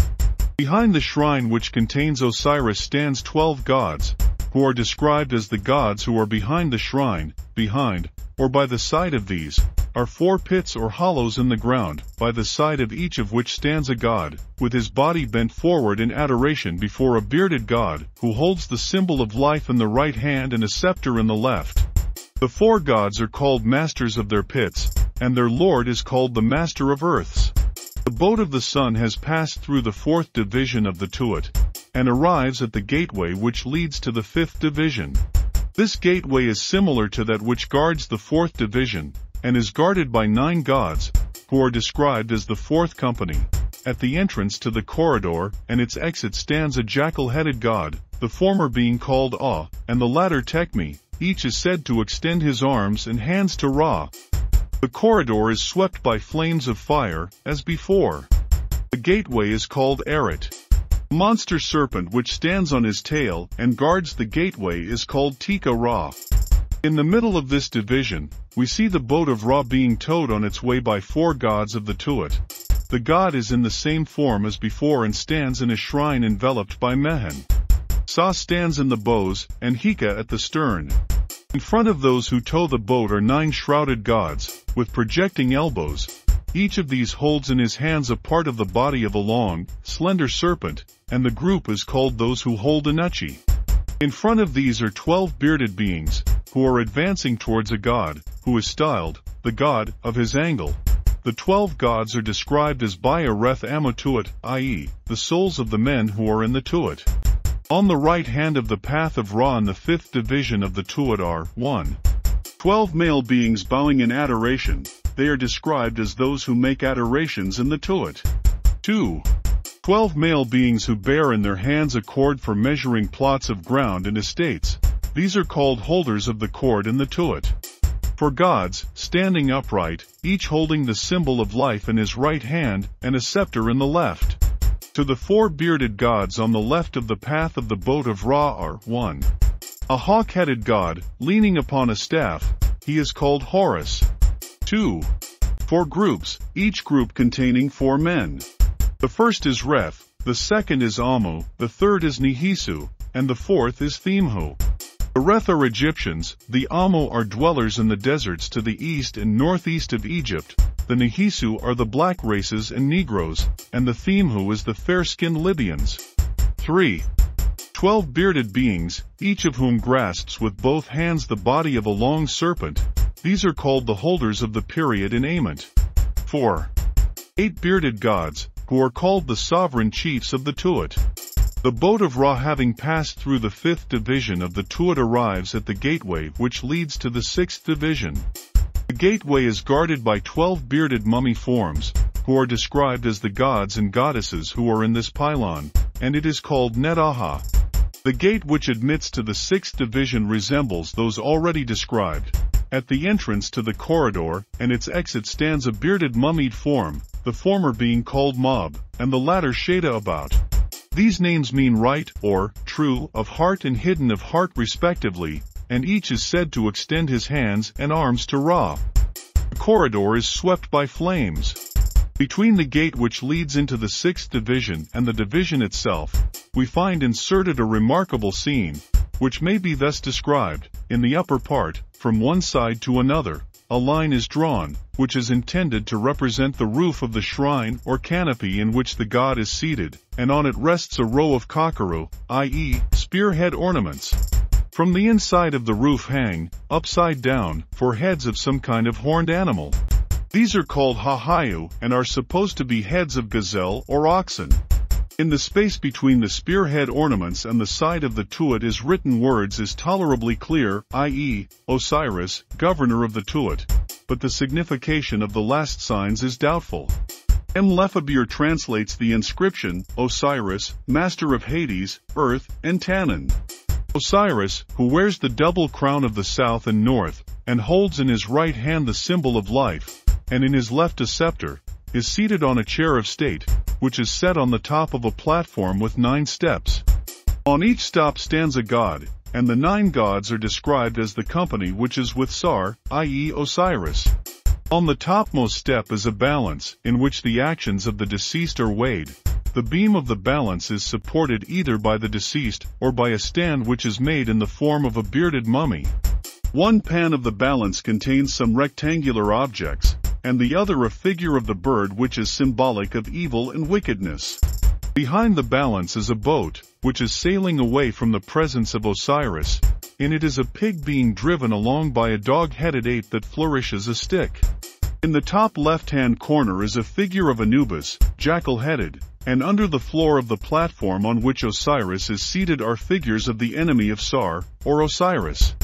Behind the shrine which contains Osiris stands 12 gods, who are described as the gods who are behind the shrine. Behind, or by the side of these, are 4 pits or hollows in the ground, by the side of each of which stands a god, with his body bent forward in adoration before a bearded god, who holds the symbol of life in the right hand and a scepter in the left. The 4 gods are called masters of their pits, and their lord is called the master of earths. The boat of the sun has passed through the fourth division of the Tuat, and arrives at the gateway which leads to the fifth division. This gateway is similar to that which guards the fourth division, and is guarded by 9 gods, who are described as the fourth company. At the entrance to the corridor and its exit stands a jackal-headed god, the former being called Aa, and the latter Tekmi. Each is said to extend his arms and hands to Ra. The corridor is swept by flames of fire, as before. The gateway is called Eret. The monster serpent which stands on his tail and guards the gateway is called Tika Ra. In the middle of this division, we see the boat of Ra being towed on its way by 4 gods of the Tuat. The god is in the same form as before and stands in a shrine enveloped by Mehen. Sa stands in the bows, and Hika at the stern. In front of those who tow the boat are 9 shrouded gods, with projecting elbows. Each of these holds in his hands a part of the body of a long, slender serpent, and the group is called those who hold Anuchi. In front of these are 12 bearded beings, who are advancing towards a god, who is styled, the god, of his angle. The 12 gods are described as Ba'areth Amotuat, i.e., the souls of the men who are in the Tuat. On the right hand of the path of Ra in the 5th division of the Tuat are 1. 12 male beings bowing in adoration. They are described as those who make adorations in the Tuat. 2. 12 male beings who bear in their hands a cord for measuring plots of ground and estates. These are called holders of the cord in the Tuat. For gods, standing upright, each holding the symbol of life in his right hand, and a scepter in the left. To the 4 bearded gods on the left of the path of the boat of Ra are 1. A hawk-headed god, leaning upon a staff. He is called Horus. 2. 4 groups, each group containing 4 men. The first is Reth, the second is Amu, the third is Nihisu, and the fourth is Themhu. The Reth are Egyptians, the Amu are dwellers in the deserts to the east and northeast of Egypt, the Nihisu are the black races and Negroes, and the Themhu is the fair-skinned Libyans. 3. 12 bearded beings, each of whom grasps with both hands the body of a long serpent. These are called the holders of the period in Ament. 4. 8 bearded gods, who are called the sovereign chiefs of the Tuat. The boat of Ra, having passed through the 5th division of the Tuat, arrives at the gateway which leads to the 6th division. The gateway is guarded by 12 bearded mummy forms, who are described as the gods and goddesses who are in this pylon, and it is called Netaha. The gate which admits to the 6th division resembles those already described. At the entrance to the corridor and its exit stands a bearded mummied form, the former being called Mob, and the latter Shada about. These names mean right, or true, of heart and hidden of heart respectively, and each is said to extend his hands and arms to Ra. The corridor is swept by flames. Between the gate which leads into the 6th division and the division itself, we find inserted a remarkable scene, which may be thus described. In the upper part, from one side to another, a line is drawn, which is intended to represent the roof of the shrine or canopy in which the god is seated, and on it rests a row of kakaru, i.e., spearhead ornaments. From the inside of the roof hang, upside down, for heads of some kind of horned animal. These are called hahayu and are supposed to be heads of gazelle or oxen. In the space between the spearhead ornaments and the side of the Tuat is written words is tolerably clear, i.e., Osiris, governor of the Tuat, but the signification of the last signs is doubtful. M. Lefebure translates the inscription, Osiris, master of Hades, earth, and Tannin. Osiris, who wears the double crown of the south and north, and holds in his right hand the symbol of life, and in his left a scepter, is seated on a chair of state, which is set on the top of a platform with 9 steps. On each stop stands a god, and the 9 gods are described as the company which is with Sar, i.e. Osiris. On the topmost step is a balance, in which the actions of the deceased are weighed. The beam of the balance is supported either by the deceased, or by a stand which is made in the form of a bearded mummy. One pan of the balance contains some rectangular objects, and the other a figure of the bird which is symbolic of evil and wickedness. Behind the balance is a boat, which is sailing away from the presence of Osiris. In it is a pig being driven along by a dog-headed ape that flourishes a stick. In the top left-hand corner is a figure of Anubis, jackal-headed, and under the floor of the platform on which Osiris is seated are figures of the enemy of Sar, or Osiris.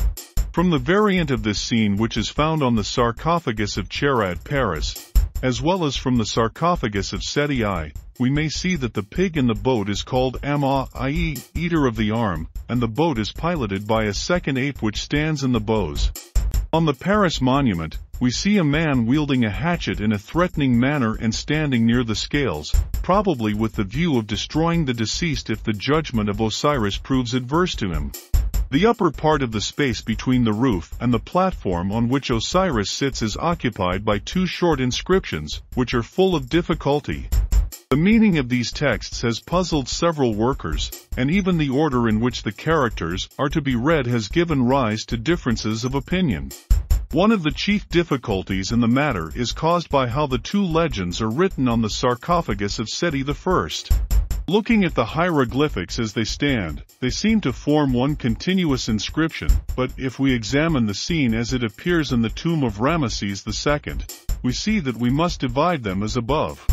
From the variant of this scene which is found on the sarcophagus of Chera at Paris, as well as from the sarcophagus of Seti I, we may see that the pig in the boat is called Ama, i.e., eater of the arm, and the boat is piloted by a second ape which stands in the bows. On the Paris monument, we see a man wielding a hatchet in a threatening manner and standing near the scales, probably with the view of destroying the deceased if the judgment of Osiris proves adverse to him. The upper part of the space between the roof and the platform on which Osiris sits is occupied by 2 short inscriptions, which are full of difficulty. The meaning of these texts has puzzled several workers, and even the order in which the characters are to be read has given rise to differences of opinion. One of the chief difficulties in the matter is caused by how the 2 legends are written on the sarcophagus of Seti I. Looking at the hieroglyphics as they stand, they seem to form one continuous inscription, but if we examine the scene as it appears in the tomb of Ramesses II, we see that we must divide them as above.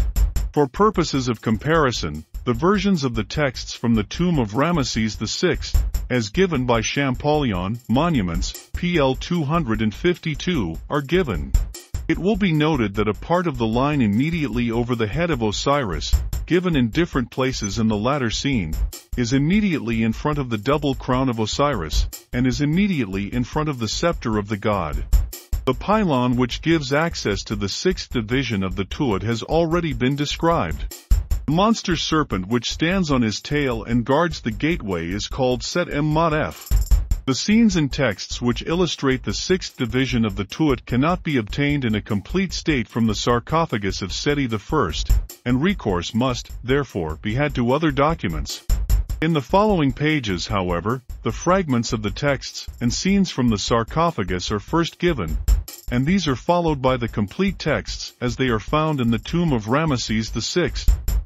For purposes of comparison, the versions of the texts from the tomb of Ramesses VI, as given by Champollion, Monuments, PL 252, are given. It will be noted that a part of the line immediately over the head of Osiris, given in different places in the latter scene, is immediately in front of the double crown of Osiris, and is immediately in front of the scepter of the god. The pylon which gives access to the sixth division of the Tuat has already been described. The monster serpent which stands on his tail and guards the gateway is called Set M-Motef. The scenes and texts which illustrate the sixth division of the Tuat cannot be obtained in a complete state from the sarcophagus of Seti I, and recourse must, therefore, be had to other documents. In the following pages, however, the fragments of the texts and scenes from the sarcophagus are first given, and these are followed by the complete texts as they are found in the tomb of Ramesses VI,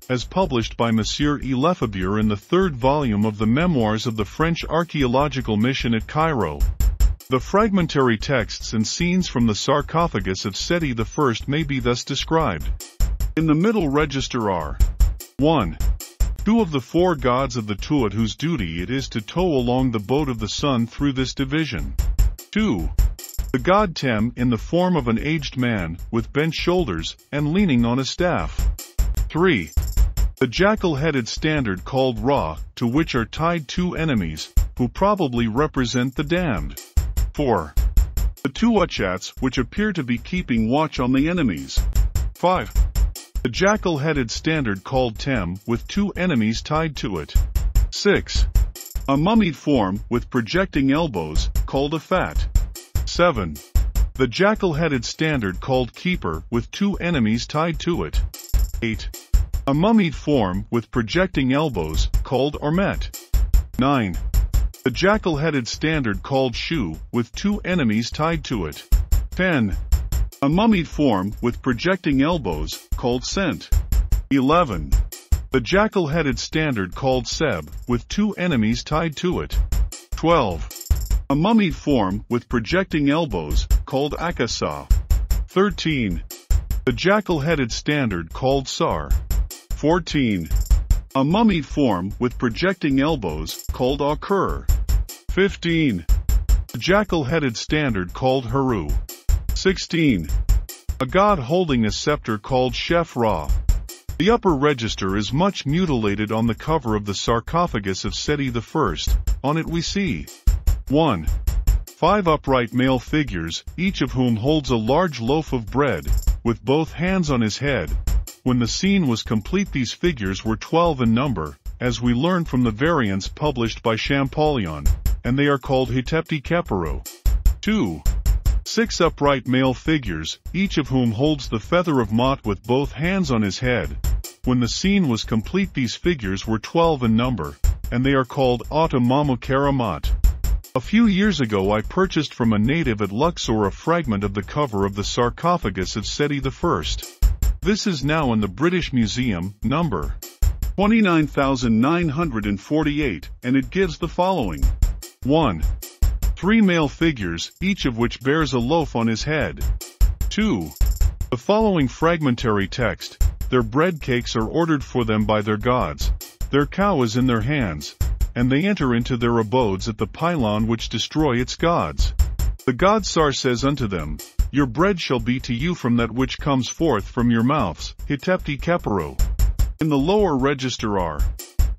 as published by Monsieur E. Lefebure in the third volume of the Memoirs of the French Archaeological Mission at Cairo. The fragmentary texts and scenes from the sarcophagus of Seti I may be thus described. In the middle register are 1. Two of the four gods of the Tuat whose duty it is to tow along the boat of the sun through this division. 2. The god Tem in the form of an aged man, with bent shoulders, and leaning on a staff. 3. The jackal-headed standard called Ra, to which are tied two enemies, who probably represent the damned. 4. The two Utchats, which appear to be keeping watch on the enemies. 5. The jackal-headed standard called Tem, with two enemies tied to it. 6. A mummied form, with projecting elbows, called a Fat. 7. The jackal-headed standard called Keeper, with two enemies tied to it. 8. A mummied form, with projecting elbows, called Ormet. 9. The jackal-headed standard called Shu, with two enemies tied to it. 10. A mummied form, with projecting elbows, called Sent. 11. The jackal-headed standard called Seb, with two enemies tied to it. 12. A mummied form, with projecting elbows, called Akasa. 13. The jackal-headed standard called Sar. 14. A mummied form, with projecting elbows, called Akur. 15. The jackal-headed standard called Heru. 16. A god holding a scepter called Shef Ra. The upper register is much mutilated on the cover of the sarcophagus of Seti I. On it we see 1. Five upright male figures, each of whom holds a large loaf of bread, with both hands on his head. When the scene was complete, these figures were 12 in number, as we learn from the variants published by Champollion, and they are called Hetepti Keperu. 2. Six upright male figures, each of whom holds the feather of Mott with both hands on his head. When the scene was complete, these figures were 12 in number, and they are called Ata Mamukara Mott. A few years ago I purchased from a native at Luxor a fragment of the cover of the sarcophagus of Seti I. This is now in the British Museum, number 29,948, and it gives the following. 1. Three male figures, each of which bears a loaf on his head. 2. The following fragmentary text: their bread cakes are ordered for them by their gods, their cow is in their hands, and they enter into their abodes at the pylon which destroy its gods. The god Sar says unto them, your bread shall be to you from that which comes forth from your mouths, Hetepti Keperu. In the lower register are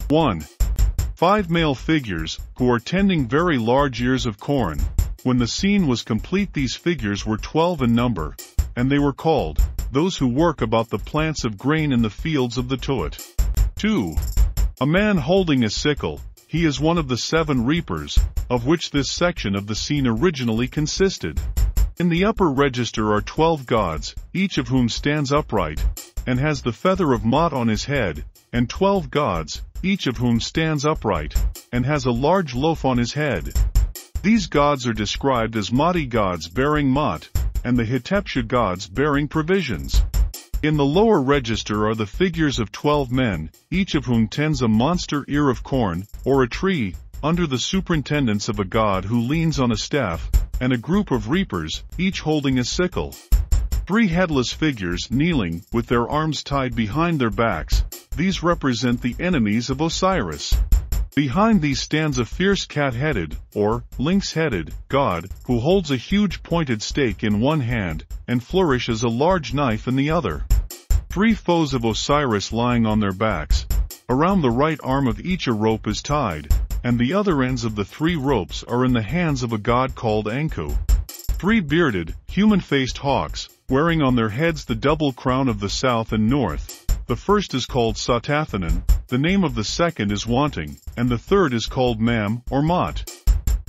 1. Five male figures, who are tending very large ears of corn. When the scene was complete, these figures were 12 in number, and they were called, those who work about the plants of grain in the fields of the Tuat. 2. A man holding a sickle, he is one of the seven reapers, of which this section of the scene originally consisted. In the upper register are 12 gods, each of whom stands upright, and has the feather of Mott on his head, and 12 gods, each of whom stands upright, and has a large loaf on his head. These gods are described as Mati gods bearing Mott, and the Hetepsha gods bearing provisions. In the lower register are the figures of 12 men, each of whom tends a monster ear of corn, or a tree, under the superintendence of a god who leans on a staff, and a group of reapers, each holding a sickle. Three headless figures kneeling, with their arms tied behind their backs, These represent the enemies of Osiris. Behind these stands a fierce cat-headed, or lynx-headed, god, who holds a huge pointed stake in one hand, and flourishes a large knife in the other. Three foes of Osiris lying on their backs. Around the right arm of each a rope is tied, and the other ends of the three ropes are in the hands of a god called Ankou. Three bearded, human-faced hawks, wearing on their heads the double crown of the south and north. The first is called Satathanan, the name of the second is wanting, and the third is called Mam, or Mot.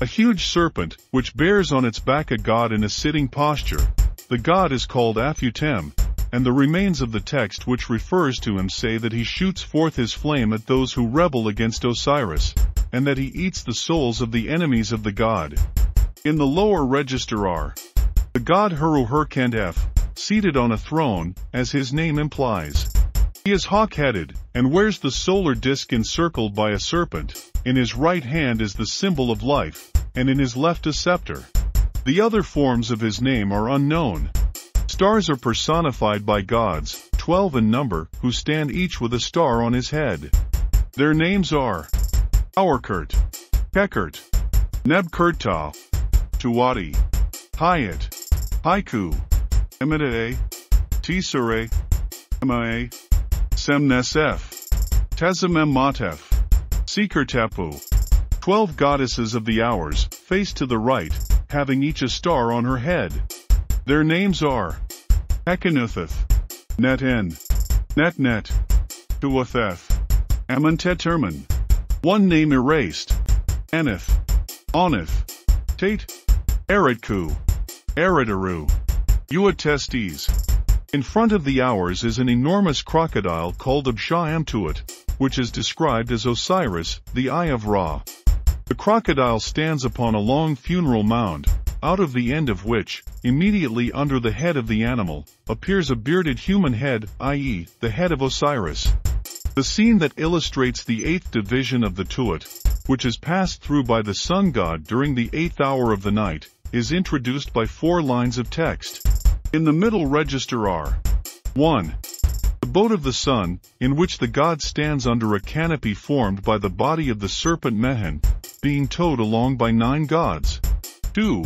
A huge serpent, which bears on its back a god in a sitting posture. The god is called Afutem, and the remains of the text which refers to him say that he shoots forth his flame at those who rebel against Osiris, and that he eats the souls of the enemies of the god. In the lower register are the god Heru-Herkendef, seated on a throne, as his name implies. He is hawk-headed, and wears the solar disk encircled by a serpent. In his right hand is the symbol of life, and in his left a scepter. The other forms of his name are unknown. Stars are personified by gods, 12 in number, who stand each with a star on his head. Their names are Aurkert, Kekert, Nebkertah, Tuwadi, Hayat, Haiku, Emideh, Tisere, Emae, Semnesef, Tezememmatef, Sekertepu. 12 goddesses of the hours, face to the right, having each a star on her head. Their names are Ekenutheth, Neten, Netnet, Tuatheth, Amentetermen. One name erased, Aneth, Oneth, Tate, Eretku, Eretaru, Uatestes. In front of the hours is an enormous crocodile called Absha-Amtuat, which is described as Osiris, the Eye of Ra. The crocodile stands upon a long funeral mound, out of the end of which, immediately under the head of the animal, appears a bearded human head, i.e., the head of Osiris. The scene that illustrates the eighth division of the Tuat, which is passed through by the sun god during the eighth hour of the night, is introduced by four lines of text. In the middle register are 1. The boat of the sun, in which the god stands under a canopy formed by the body of the serpent Mehen, being towed along by 9 gods. 2.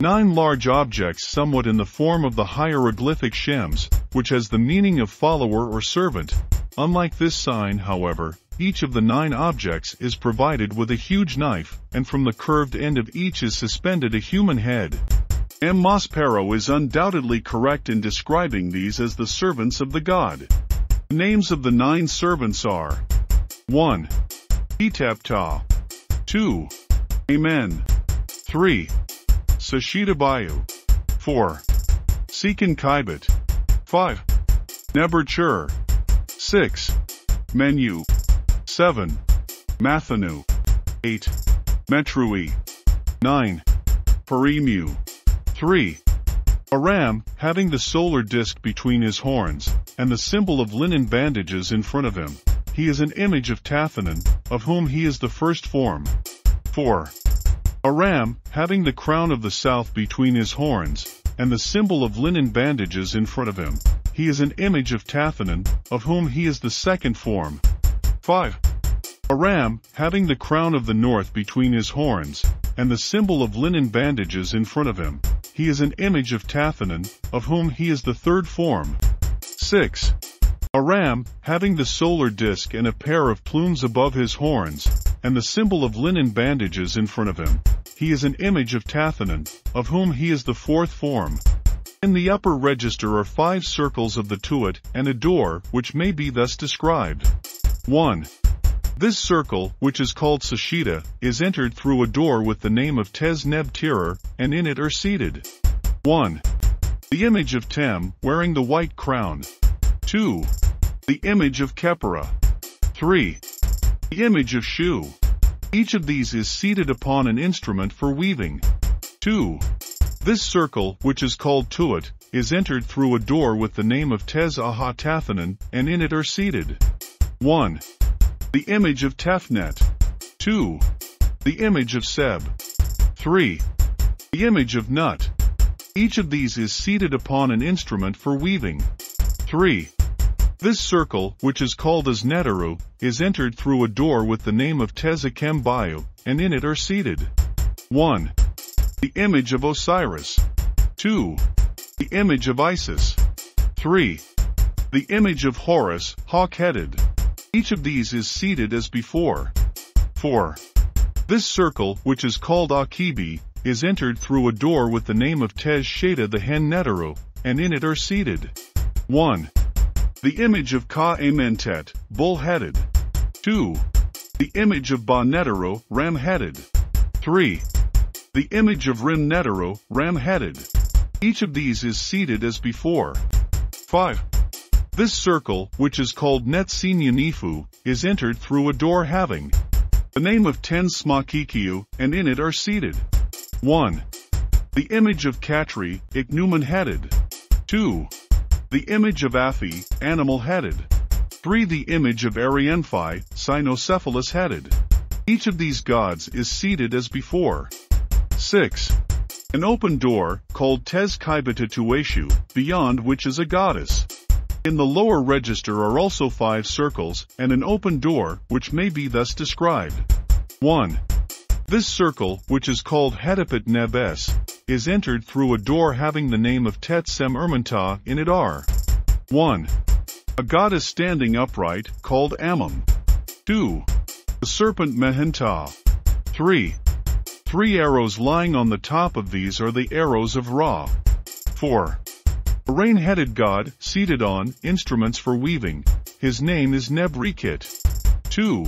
9 large objects somewhat in the form of the hieroglyphic Shems, which has the meaning of follower or servant. Unlike this sign, however, each of the 9 objects is provided with a huge knife, and from the curved end of each is suspended a human head. M. Maspero is undoubtedly correct in describing these as the servants of the god. The names of the 9 servants are 1. Eteptah, 2. Amen, 3. Sashitabayu, 4. Sekin Kaibet, 5. Neberchur, 6. Menu, 7. Mathanu, 8. Metrui, 9. Perimu, 3. A ram, having the solar disk between his horns, and the symbol of linen bandages in front of him. He is an image of Tathanan, of whom he is the first form. 4. A ram, having the crown of the south between his horns, and the symbol of linen bandages in front of him. He is an image of Tathanan, of whom he is the second form. 5. A ram, having the crown of the north between his horns, and the symbol of linen bandages in front of him. He is an image of Tathanan, of whom he is the third form. 6. A ram, having the solar disk and a pair of plumes above his horns, and the symbol of linen bandages in front of him. He is an image of Tathanan, of whom he is the fourth form. In the upper register are 5 circles of the Tuat, and a door, which may be thus described. 1. This circle, which is called Sashita, is entered through a door with the name of Tez-Neb-Tirer, and in it are seated 1. The image of Tem, wearing the white crown. 2. The image of Keperah. 3. The image of Shu. Each of these is seated upon an instrument for weaving. 2. This circle, which is called Tuat, is entered through a door with the name of Tez-Aha Tathanan, and in it are seated 1. The image of Tefnet. 2. The image of Seb. 3. The image of Nut. Each of these is seated upon an instrument for weaving. 3. This circle, which is called as Neteru, is entered through a door with the name of Tezekembayu, and in it are seated 1. The image of Osiris. 2. The image of Isis. 3. The image of Horus, hawk-headed. Each of these is seated as before. 4. This circle, which is called Akibi, is entered through a door with the name of Tez-Sheta the Hen-Neteru, and in it are seated 1. The image of Ka-Amentet, bull-headed. 2. The image of Ba-Neteru, ram-headed. 3. The image of Rim-Neteru, ram-headed. Each of these is seated as before. 5. This circle, which is called Netsin-Yanifu, is entered through a door having the name of Ten-Smakikiu, and in it are seated 1. The image of Katri, Ichneumon-headed. 2. The image of Afi, animal-headed. 3. The image of Arienphi, cynocephalus-headed. Each of these gods is seated as before. 6. An open door, called Tez-Kaibata-Tueshu, beyond which is a goddess. In the lower register are also 5 circles, and an open door, which may be thus described. 1. This circle, which is called Hetepet Nebes, is entered through a door having the name of Tetsem Ermentah, in it are 1. A goddess standing upright, called Amum. 2. The serpent Mehentah. 3. 3 arrows lying on the top of these are the arrows of Ra. 4. A rain-headed god, seated on instruments for weaving. His name is Nebrikit. 2.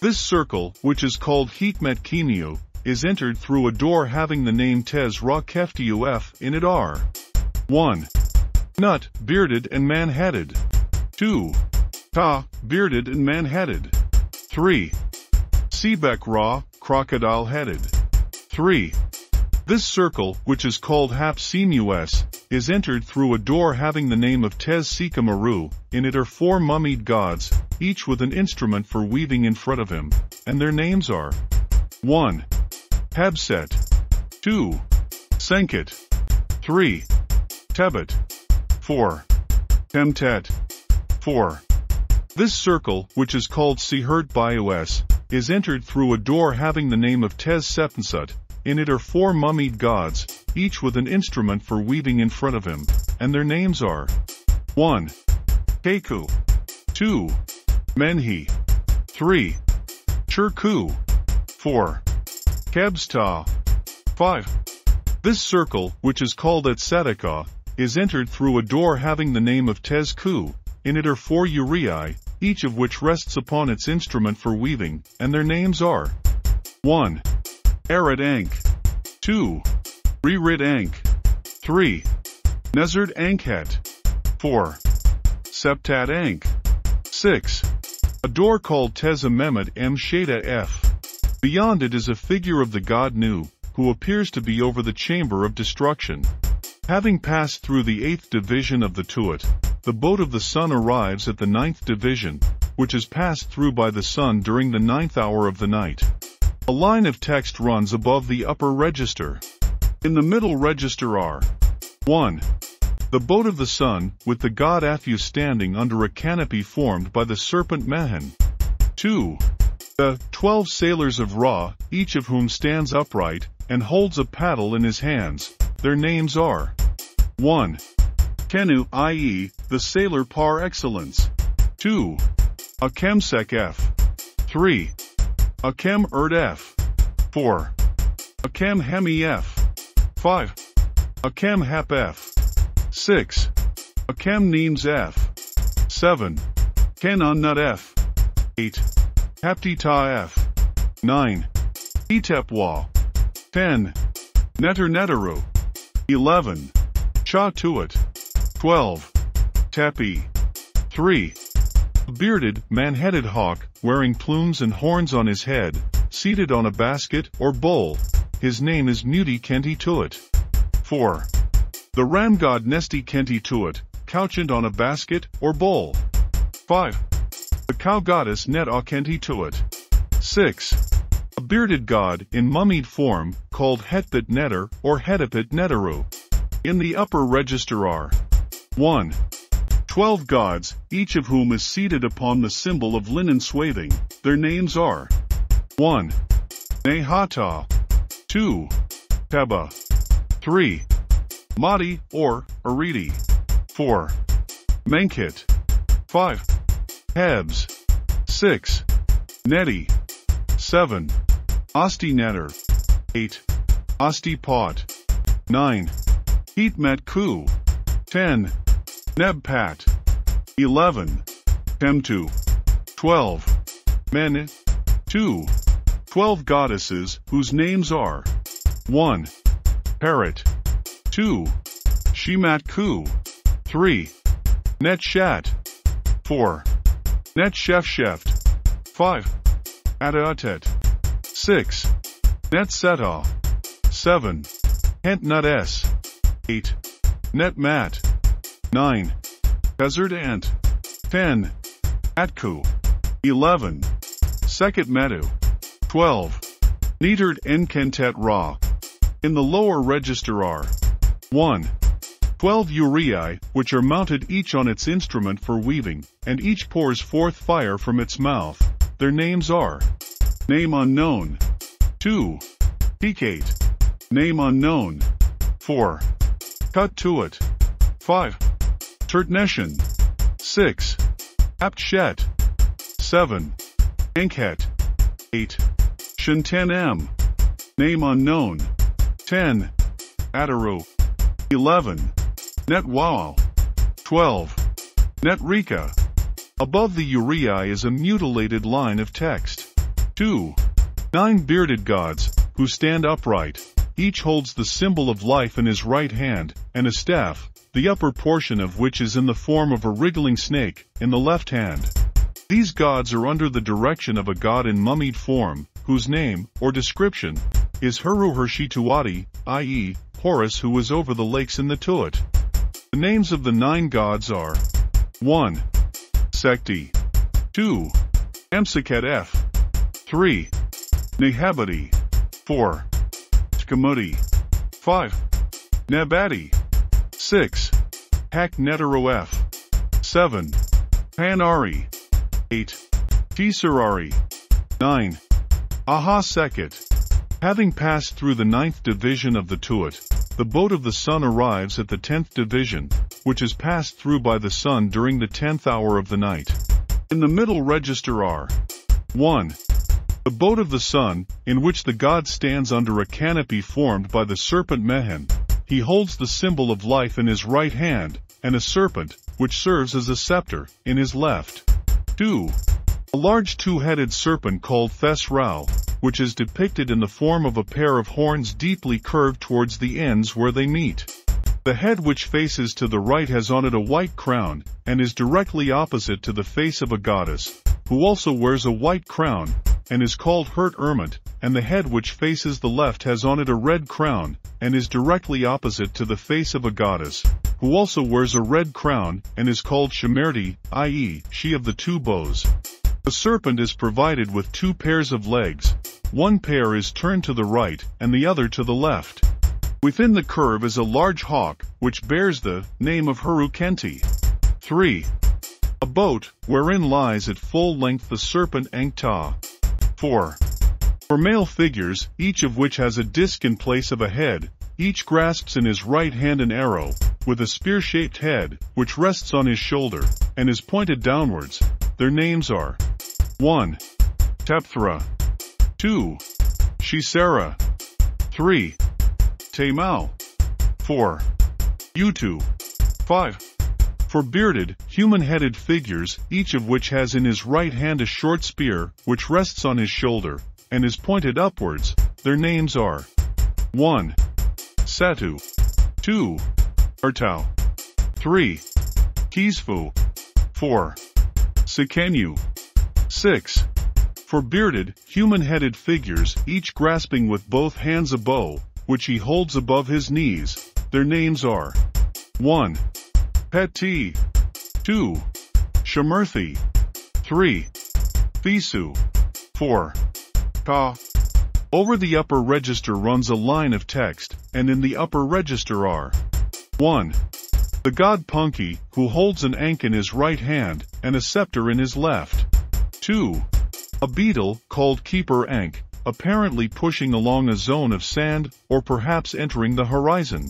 This circle, which is called Hikmet-Kineu, is entered through a door having the name Tez-Ra-Keftiuf, in it are 1. Nut, bearded and man-headed. 2. Ta, bearded and man-headed. 3. Sebek-Ra, crocodile-headed. 3. This circle, which is called Hap-Sinues, is entered through a door having the name of Tez-Sekamaru, in it are 4 mummied gods, each with an instrument for weaving in front of him, and their names are 1. Hebset. 2. Senkhet. 3. Tebet. 4. Temtet. 4. This circle, which is called Sihert-Bayus, is entered through a door having the name of Tez-Sepensut, in it are 4 mummied gods, each with an instrument for weaving in front of him, and their names are 1. Keku. 2. Menhi. 3. Chirku. 4. Kebstah. 5. This circle, which is called Etsedekah, is entered through a door having the name of Tezku, in it are 4 Uriai, each of which rests upon its instrument for weaving, and their names are 1. Erid Ankh. 2. Rerid Ankh. 3. Nezard Ankhet. 4. Septat Ankh. 6. A door called Tez-Mehmet M-Sheta F. Beyond it is a figure of the god Nu, who appears to be over the chamber of destruction. Having passed through the 8th division of the Tuat, the boat of the sun arrives at the 9th division, which is passed through by the sun during the 9th hour of the night. A line of text runs above the upper register. In the middle register are 1. The boat of the sun, with the god Aphu standing under a canopy formed by the serpent Mehen. 2. The 12 sailors of Ra, each of whom stands upright, and holds a paddle in his hands. Their names are 1. Kenu, i.e., the sailor par excellence. 2. Akemsek F. 3. Akem Erd F. 4. Akem Hemi F. 5. Akem Hap F. 6. Akem Neems F. 7. Kenan Nut F. 8. Haptita F. 9. Etepwa. 10. Neter Neteru. 11. Cha Tuat. 12. Tapi. 3. A bearded, man-headed hawk, wearing plumes and horns on his head, seated on a basket or bowl. His name is Muti Kenti Tuat. 4. The ram god Nesti Kenti Tuat, couchant on a basket or bowl. 5. The cow goddess Net A Kenti Tuat. 6. A bearded god in mummied form, called Hetpet Neter or Hetepet Neteru. In the upper register are 1. 12 gods, each of whom is seated upon the symbol of linen swathing. Their names are 1. Nehata, 2. Teba, 3. Madi or Aridi, 4. Menkit, 5. Hebs, 6. Neti, 7. Astineter, 8. Astipot, 9. Heatmetku, 10. Nebpat, 11. Temtu, 12. Men, 2. 12 goddesses, whose names are 1. Peret, 2. Shematku, 3. Netshat, 4. Netshefsheft, 5. Atautet, 6. Netseta, 7. Hentnuts, 8. Netmat, 9. Desert Ant, 10. Atku, 11. Sekhet Metu, 12. Netert Enkentet Ra. In the lower register are 1. 12 Uriae, which are mounted each on its instrument for weaving, and each pours forth fire from its mouth. Their names are Name Unknown, 2. Hecate, Name Unknown, 4. Kuttuit, 5. Tertneshen, 6. Aptshet, 7. Enkhet, 8. Shintanem, Name Unknown, 10. Ataru, 11. Netwao, 12. Netrika. Above the Uriae is a mutilated line of text. 2. 9 bearded gods, who stand upright. Each holds the symbol of life in his right hand, and a staff, the upper portion of which is in the form of a wriggling snake, in the left hand. These gods are under the direction of a god in mummied form, whose name, or description, is Heru-Hershituati, i.e., Horus who was over the lakes in the Tuat. The names of the 9 gods are 1. Sekti, 2. Amsekhetf, 3. Nehabati, 4. Tkamudi, 5. Nabati, 6. Haknetarof, 7. Panari, 8. Tisarari, 9. Aha Sekhet. Having passed through the 9th division of the Tuat, the boat of the sun arrives at the 10th division, which is passed through by the sun during the 10th hour of the night. In the middle register are 1. The boat of the sun, in which the god stands under a canopy formed by the serpent Mehen. He holds the symbol of life in his right hand, and a serpent, which serves as a scepter, in his left. 2. A large two-headed serpent called Thesrau, which is depicted in the form of a pair of horns deeply curved towards the ends where they meet. The head which faces to the right has on it a white crown, and is directly opposite to the face of a goddess, who also wears a white crown, and is called Hert Ermont, and the head which faces the left has on it a red crown, and is directly opposite to the face of a goddess, who also wears a red crown, and is called Shemerti, i.e., she of the two bows. The serpent is provided with 2 pairs of legs. One pair is turned to the right, and the other to the left. Within the curve is a large hawk, which bears the name of Heru-Khenti. 3. A boat, wherein lies at full length the serpent Enkhta. 4. For male figures, each of which has a disc in place of a head, each grasps in his right hand an arrow, with a spear-shaped head, which rests on his shoulder, and is pointed downwards. Their names are 1. Tephthra, 2. Sisera, 3. Tamau, 4. Utu, 5. For bearded, human-headed figures, each of which has in his right hand a short spear, which rests on his shoulder, and is pointed upwards, their names are 1. Setu, 2. Ertau, 3. Kisfu, 4. Sekenu, 6. For bearded, human-headed figures, each grasping with both hands a bow, which he holds above his knees, their names are 1. Peti, 2. Shemerthi, 3. Fisu, 4. Ka. Over the upper register runs a line of text, and in the upper register are 1. the god Punki, who holds an ankh in his right hand, and a scepter in his left. 2. A beetle, called Keeper Ankh, apparently pushing along a zone of sand, or perhaps entering the horizon.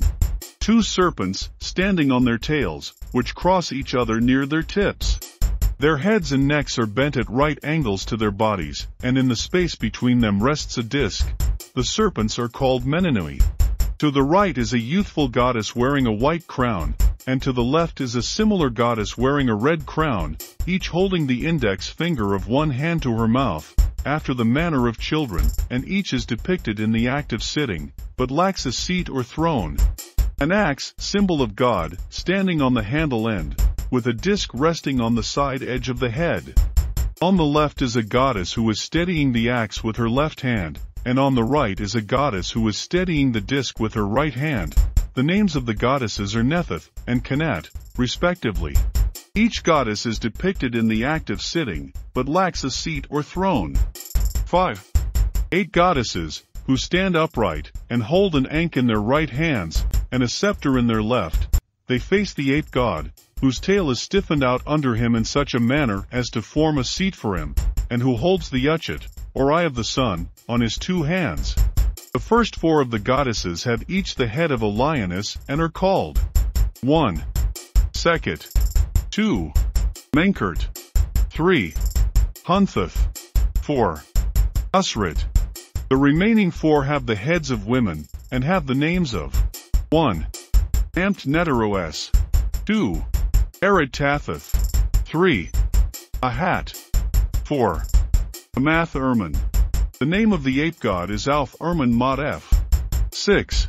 2 serpents, standing on their tails, which cross each other near their tips. Their heads and necks are bent at right angles to their bodies, and in the space between them rests a disc. The serpents are called Menenui. To the right is a youthful goddess wearing a white crown, and to the left is a similar goddess wearing a red crown, each holding the index finger of one hand to her mouth, after the manner of children, and each is depicted in the act of sitting, but lacks a seat or throne. An axe, symbol of God, standing on the handle end, with a disc resting on the side edge of the head. On the left is a goddess who is steadying the axe with her left hand, and on the right is a goddess who is steadying the disc with her right hand. The names of the goddesses are Netheth and Kanat, respectively. Each goddess is depicted in the act of sitting, but lacks a seat or throne. 5. 8 goddesses, who stand upright, and hold an ankh in their right hands, and a scepter in their left. They face the eighth god, whose tail is stiffened out under him in such a manner as to form a seat for him, and who holds the Uchet, or Eye of the Sun, on his two hands. The first 4 of the goddesses have each the head of a lioness and are called 1. Sekhet, 2. Menkert, 3. Huntheth, 4. Usrit. The remaining 4 have the heads of women, and have the names of 1. Amt Neteros, 2. Erid Tatheth, 3. Ahat, 4. Amath Erman. The name of the ape god is Alf Erman Matef. 6.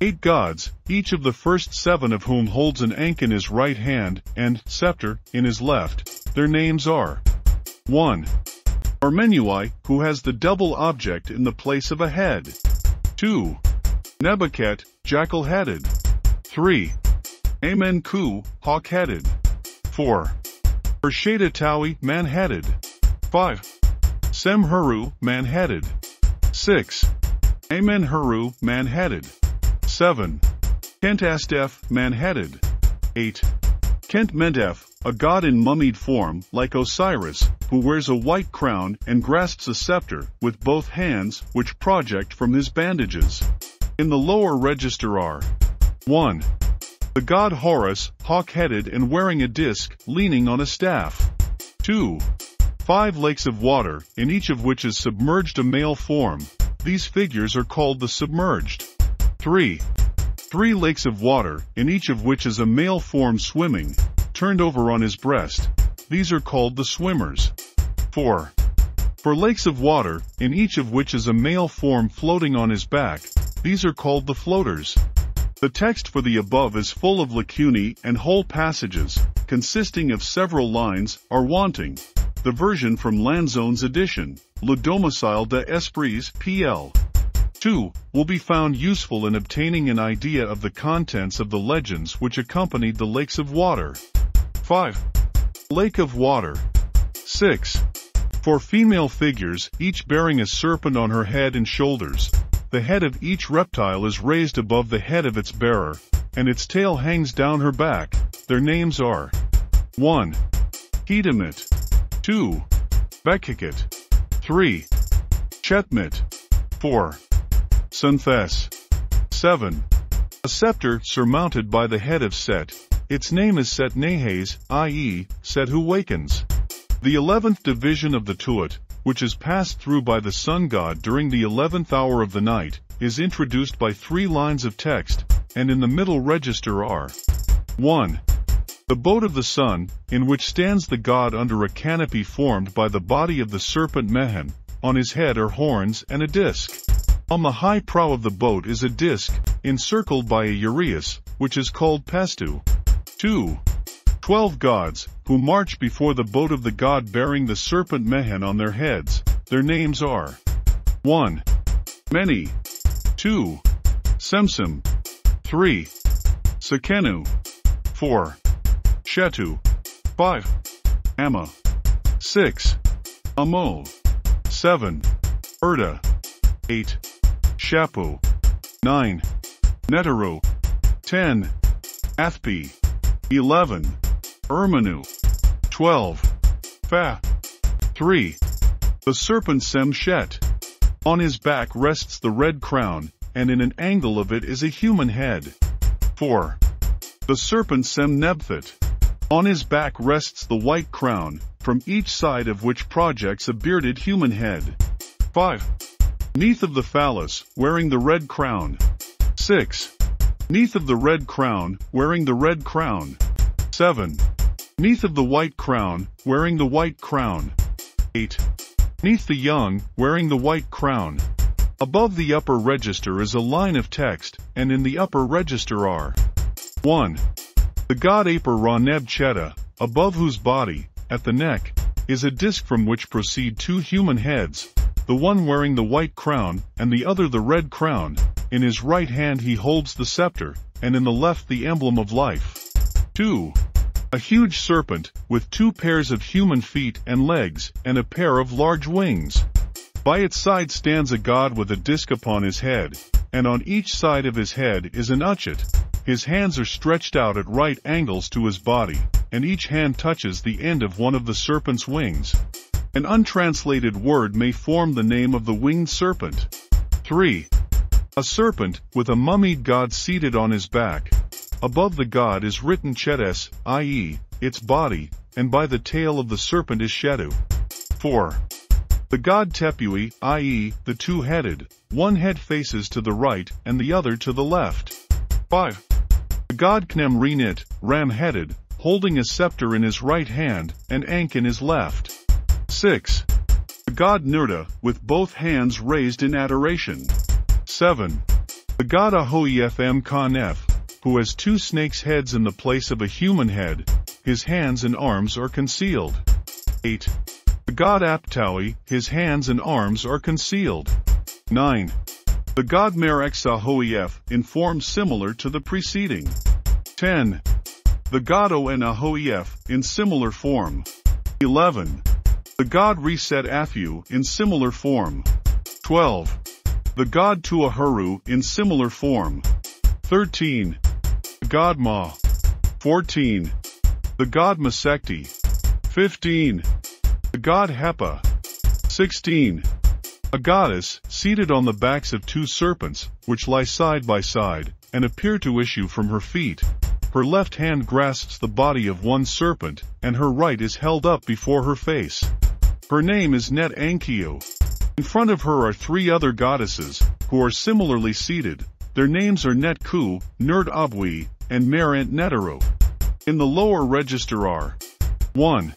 8 gods, each of the first 7 of whom holds an ankh in his right hand, and scepter, in his left. Their names are 1. Armenuai, who has the double object in the place of a head. 2. Nebuket, jackal-headed. 3. Amenku, hawk-headed. 4. Ershadatawi, man-headed. 5. Semhuru, man-headed. 6. Amenhuru, man-headed. 7. Kentastef, man-headed. 8. Kentmentef, a god in mummied form, like Osiris, who wears a white crown and grasps a scepter, with both hands, which project from his bandages. In the lower register are 1. The god Horus, hawk-headed and wearing a disc, leaning on a staff. 2. 5 lakes of water, in each of which is submerged a male form. These figures are called the submerged. 3. 3 lakes of water, in each of which is a male form swimming, turned over on his breast. These are called the swimmers. 4. 4 lakes of water, in each of which is a male form floating on his back. These are called the floaters. The text for the above is full of lacunae, and whole passages, consisting of several lines, are wanting. The version from Lanzone's edition, Le Domicile de Espris, PL. 2, will be found useful in obtaining an idea of the contents of the legends which accompanied the lakes of water. 5. Lake of water. 6. 4 female figures, each bearing a serpent on her head and shoulders. The head of each reptile is raised above the head of its bearer, and its tail hangs down her back. Their names are 1. Kedemit, 2. Bekeket, 3. Chetmit, 4. Sunthes, 7. A scepter surmounted by the head of Set. Its name is Set Nehes, i.e., Set who wakens. The 11th division of the Tuat, which is passed through by the sun god during the 11th hour of the night, is introduced by 3 lines of text, and in the middle register are 1. The boat of the sun, in which stands the god under a canopy formed by the body of the serpent Mehen, on his head are horns and a disc. On the high prow of the boat is a disc, encircled by a uraeus, which is called Pestu. 2. 12 gods, who march before the boat of the god bearing the serpent Mehen on their heads. Their names are 1. Meni, 2. Semsem, 3. Sekenu, 4. Shetu, 5. Amma, 6. Amo, 7. Erda, 8. Shapu, 9. Neteru, 10. Athpi, 11. Erminu. 12. Fa. 3. The serpent Semshet. On his back rests the red crown, and in an angle of it is a human head. 4. The serpent Semnebthet. On his back rests the white crown, from each side of which projects a bearded human head. 5. Neath of the phallus, wearing the red crown. 6. Neath of the red crown, wearing the red crown. 7. Neath of the white crown, wearing the white crown. 8. Neath the young, wearing the white crown. Above the upper register is a line of text, and in the upper register are 1. The god Aper-Ra-Neb-Cheta, above whose body, at the neck, is a disc from which proceed two human heads, the one wearing the white crown, and the other the red crown. In his right hand he holds the scepter, and in the left the emblem of life. 2. A huge serpent, with two pairs of human feet and legs, and a pair of large wings. By its side stands a god with a disc upon his head, and on each side of his head is an uchet. His hands are stretched out at right angles to his body, and each hand touches the end of one of the serpent's wings. An untranslated word may form the name of the winged serpent. 3. A serpent, with a mummied god seated on his back. Above the god is written Chetes, i.e., its body, and by the tail of the serpent is Shetu. 4. The god Tepui, i.e., the two-headed, one head faces to the right and the other to the left. 5. The god Khnum-Renit, ram-headed, holding a scepter in his right hand, and Ankh in his left. 6. The god Nurta, with both hands raised in adoration. 7. The god Ahoyeth-M-Khnef, who has two snakes' heads in the place of a human head, his hands and arms are concealed. 8. The god Aptaui, his hands and arms are concealed. 9. The god Merek-Sahoyeth, in form similar to the preceding. 10. The god Oen-Ahoyeth, in similar form. 11. The god Reset-Afu, in similar form. 12. The god Tuahuru, in similar form. 13. The god Ma. 14. The god Masekti. 15. The god Hepa. 16. A goddess, seated on the backs of two serpents, which lie side by side, and appear to issue from her feet. Her left hand grasps the body of one serpent, and her right is held up before her face. Her name is Net Ankeo. In front of her are three other goddesses, who are similarly seated. Their names are Netku, Nerd Abwi, and Merent Netero. In the lower register are 1.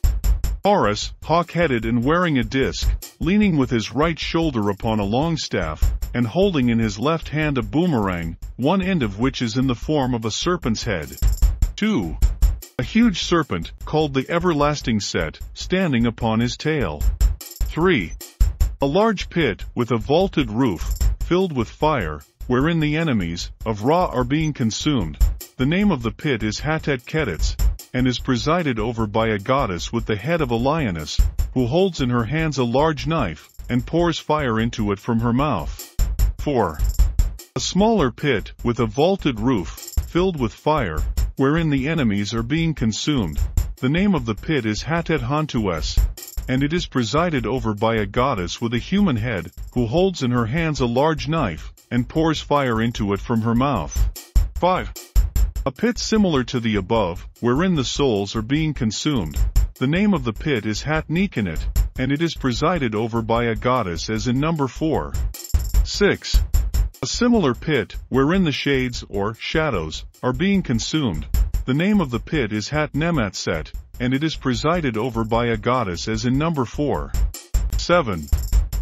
Horus, hawk-headed and wearing a disc, leaning with his right shoulder upon a long staff, and holding in his left hand a boomerang, one end of which is in the form of a serpent's head. 2. A huge serpent, called the Everlasting Set, standing upon his tail. 3. A large pit, with a vaulted roof, filled with fire, wherein the enemies of Ra are being consumed. The name of the pit is Hatet Ketets, and is presided over by a goddess with the head of a lioness, who holds in her hands a large knife, and pours fire into it from her mouth. 4. A smaller pit, with a vaulted roof, filled with fire, wherein the enemies are being consumed. The name of the pit is Hatet Hantues, and it is presided over by a goddess with a human head, who holds in her hands a large knife, and pours fire into it from her mouth. 5. A pit similar to the above, wherein the souls are being consumed. The name of the pit is Hatnikanit, and it is presided over by a goddess as in number 4. 6. A similar pit, wherein the shades or shadows are being consumed. The name of the pit is Hatnematset, and it is presided over by a goddess as in number 4. 7.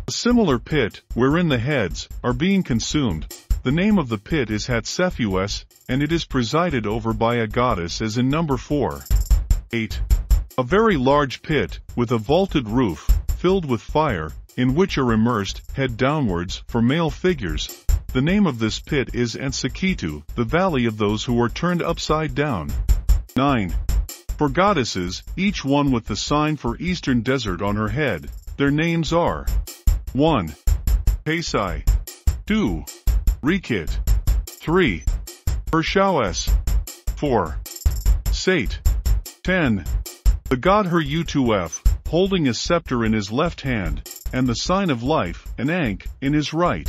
A similar pit, wherein the heads are being consumed. The name of the pit is Hatsefues, and it is presided over by a goddess as in number 4. 8. A very large pit, with a vaulted roof, filled with fire, in which are immersed, head downwards, for male figures. The name of this pit is Ensekitu, the valley of those who are turned upside down. 9. For goddesses, each one with the sign for Eastern Desert on her head, their names are 1. Pesai. 2. Rekit. 3. Hershaues. 4. Sate. 10. The god Her Utuf, holding a scepter in his left hand, and the sign of life, an ankh, in his right.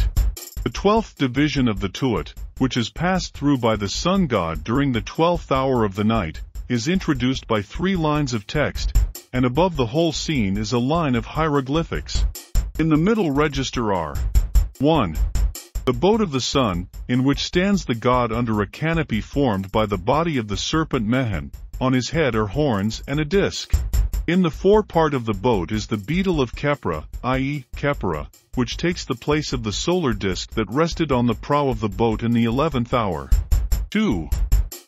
The 12th division of the Tuat, which is passed through by the sun god during the 12th hour of the night, is introduced by 3 lines of text, and above the whole scene is a line of hieroglyphics. In the middle register are 1. The boat of the sun, in which stands the god under a canopy formed by the body of the serpent Mehen, on his head are horns and a disc. In the forepart of the boat is the beetle of Khepra, i.e., Khepera, which takes the place of the solar disk that rested on the prow of the boat in the 11th hour. 2.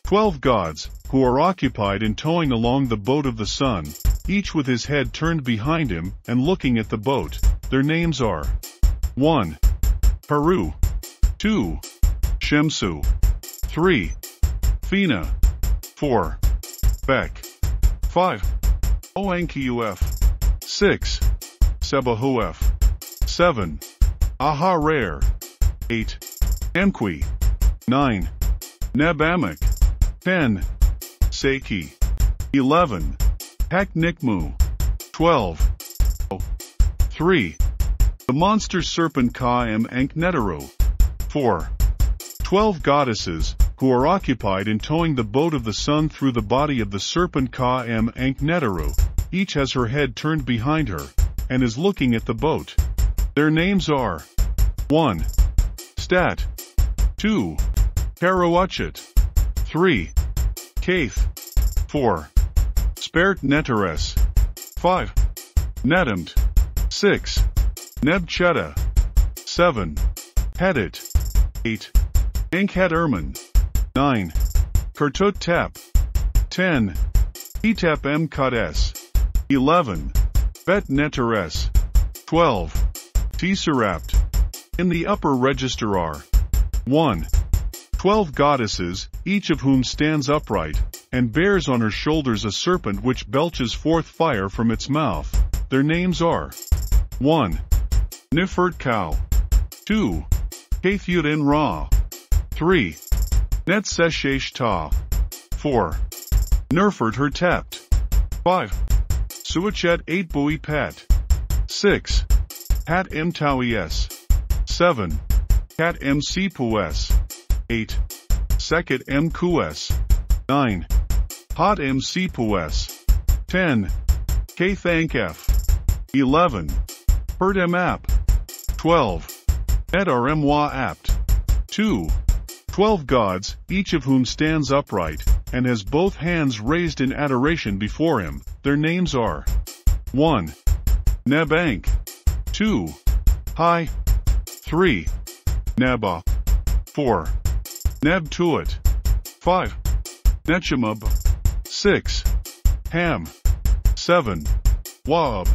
12 gods, who are occupied in towing along the boat of the sun, each with his head turned behind him and looking at the boat. Their names are 1. Peru. 2. Shemsu. 3. Fena. 4. Bek. 5. Oenkiuf. 6. Sebahuf. 7. Aharer. 8. Amqui. 9. Nebamak. 10. Seki. 11. Haknikmu. 12. 3. The monster serpent Ka-Em Ankh-Neteru. 4. 12 goddesses, who are occupied in towing the boat of the sun through the body of the serpent Ka-Em Ankh-Neteru. Each has her head turned behind her, and is looking at the boat. Their names are 1. Stat. 2. Peruachit. 3. Kaith. 4. Spert-Neteres. 5. Netamt. 6. Nebcheta. 7. Hetit. 8. Ankhet-Erman. 9. Kertut-Tep. 10. Etep-M-Kades. 11. Bet-Neteres. 12. Tesserapt. In the upper register are 1. 12 goddesses, each of whom stands upright, and bears on her shoulders a serpent which belches forth fire from its mouth. Their names are 1. Nefert-Kau. 2. Kathut-In-Ra. 3. Netsesh-Ta. 4. Nerfert-Her-Tept. 5. Suachet-8-Bui-Pat. 6. Hat-M-Tau-Es. 7. Kat-M-Sipu-Es. 8. Seket-M-Ku-Es. 9. Hat-M-Sipu-Es. 10. Kath-Ankef. 11. Pert-M App. 12. Et-R-M-Wa Apt. 2. 12 gods, each of whom stands upright, and has both hands raised in adoration before him. Their names are 1. Neb-Ankh. 2. Hai. 3. Neba. 4. Neb-Tuat. 5. Nechemub. 6. Ham. 7. Waab.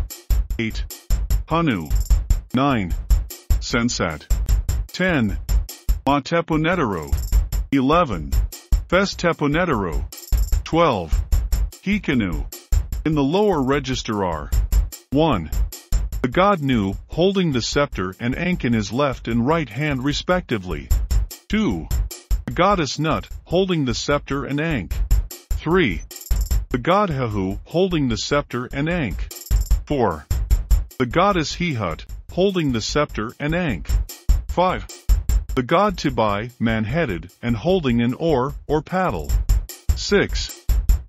8. Hanu. 9. Sensat. 10. Mateponeteru. 11. Festeponeteru. 12. Hikinu. In the lower register are 1. The god Nu, holding the scepter and ankh in his left and right hand respectively. 2. The goddess Nut, holding the scepter and ankh. 3. The god Hehu, holding the scepter and ankh. 4. The goddess Hehut, holding the scepter and ankh. 5. The god Tibai, man-headed, and holding an oar, or paddle. 6.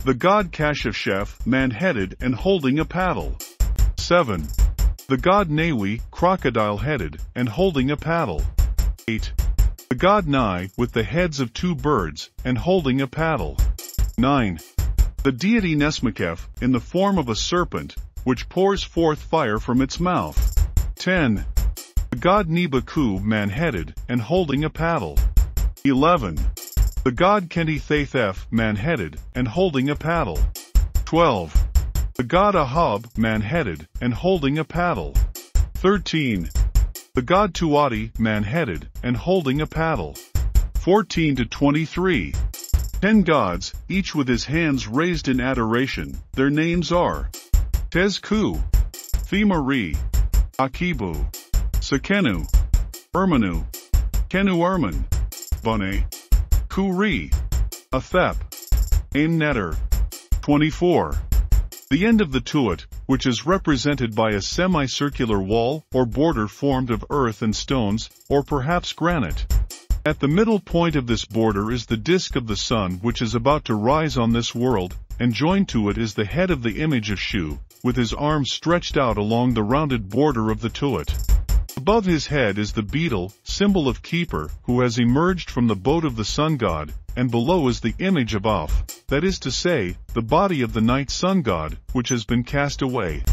The god Kashifshef, man-headed and holding a paddle. 7. The god Newi, crocodile-headed, and holding a paddle. 8. The god Nai, with the heads of 2 birds, and holding a paddle. 9. The deity Nesmekef, in the form of a serpent, which pours forth fire from its mouth. 10. The god Nibaku, man-headed, and holding a paddle. 11. The god Kenti-Thethef, man-headed, and holding a paddle. 12. The god Ahab, man-headed, and holding a paddle. 13. The god Tuati, man-headed, and holding a paddle. 14 to 23. 10 gods, each with his hands raised in adoration. Their names are Tezku, Themari, Akibu, Sekenu, Ermanu, Kenu-Erman, Bune, Kuri, Athep, Aimneter, 24. The end of the tuat, which is represented by a semicircular wall or border formed of earth and stones, or perhaps granite. At the middle point of this border is the disk of the sun which is about to rise on this world, and joined to it is the head of the image of Shu, with his arms stretched out along the rounded border of the tuat. Above his head is the beetle, symbol of Keeper, who has emerged from the boat of the sun god, and below is the image of Aaf, that is to say, the body of the night sun god, which has been cast away.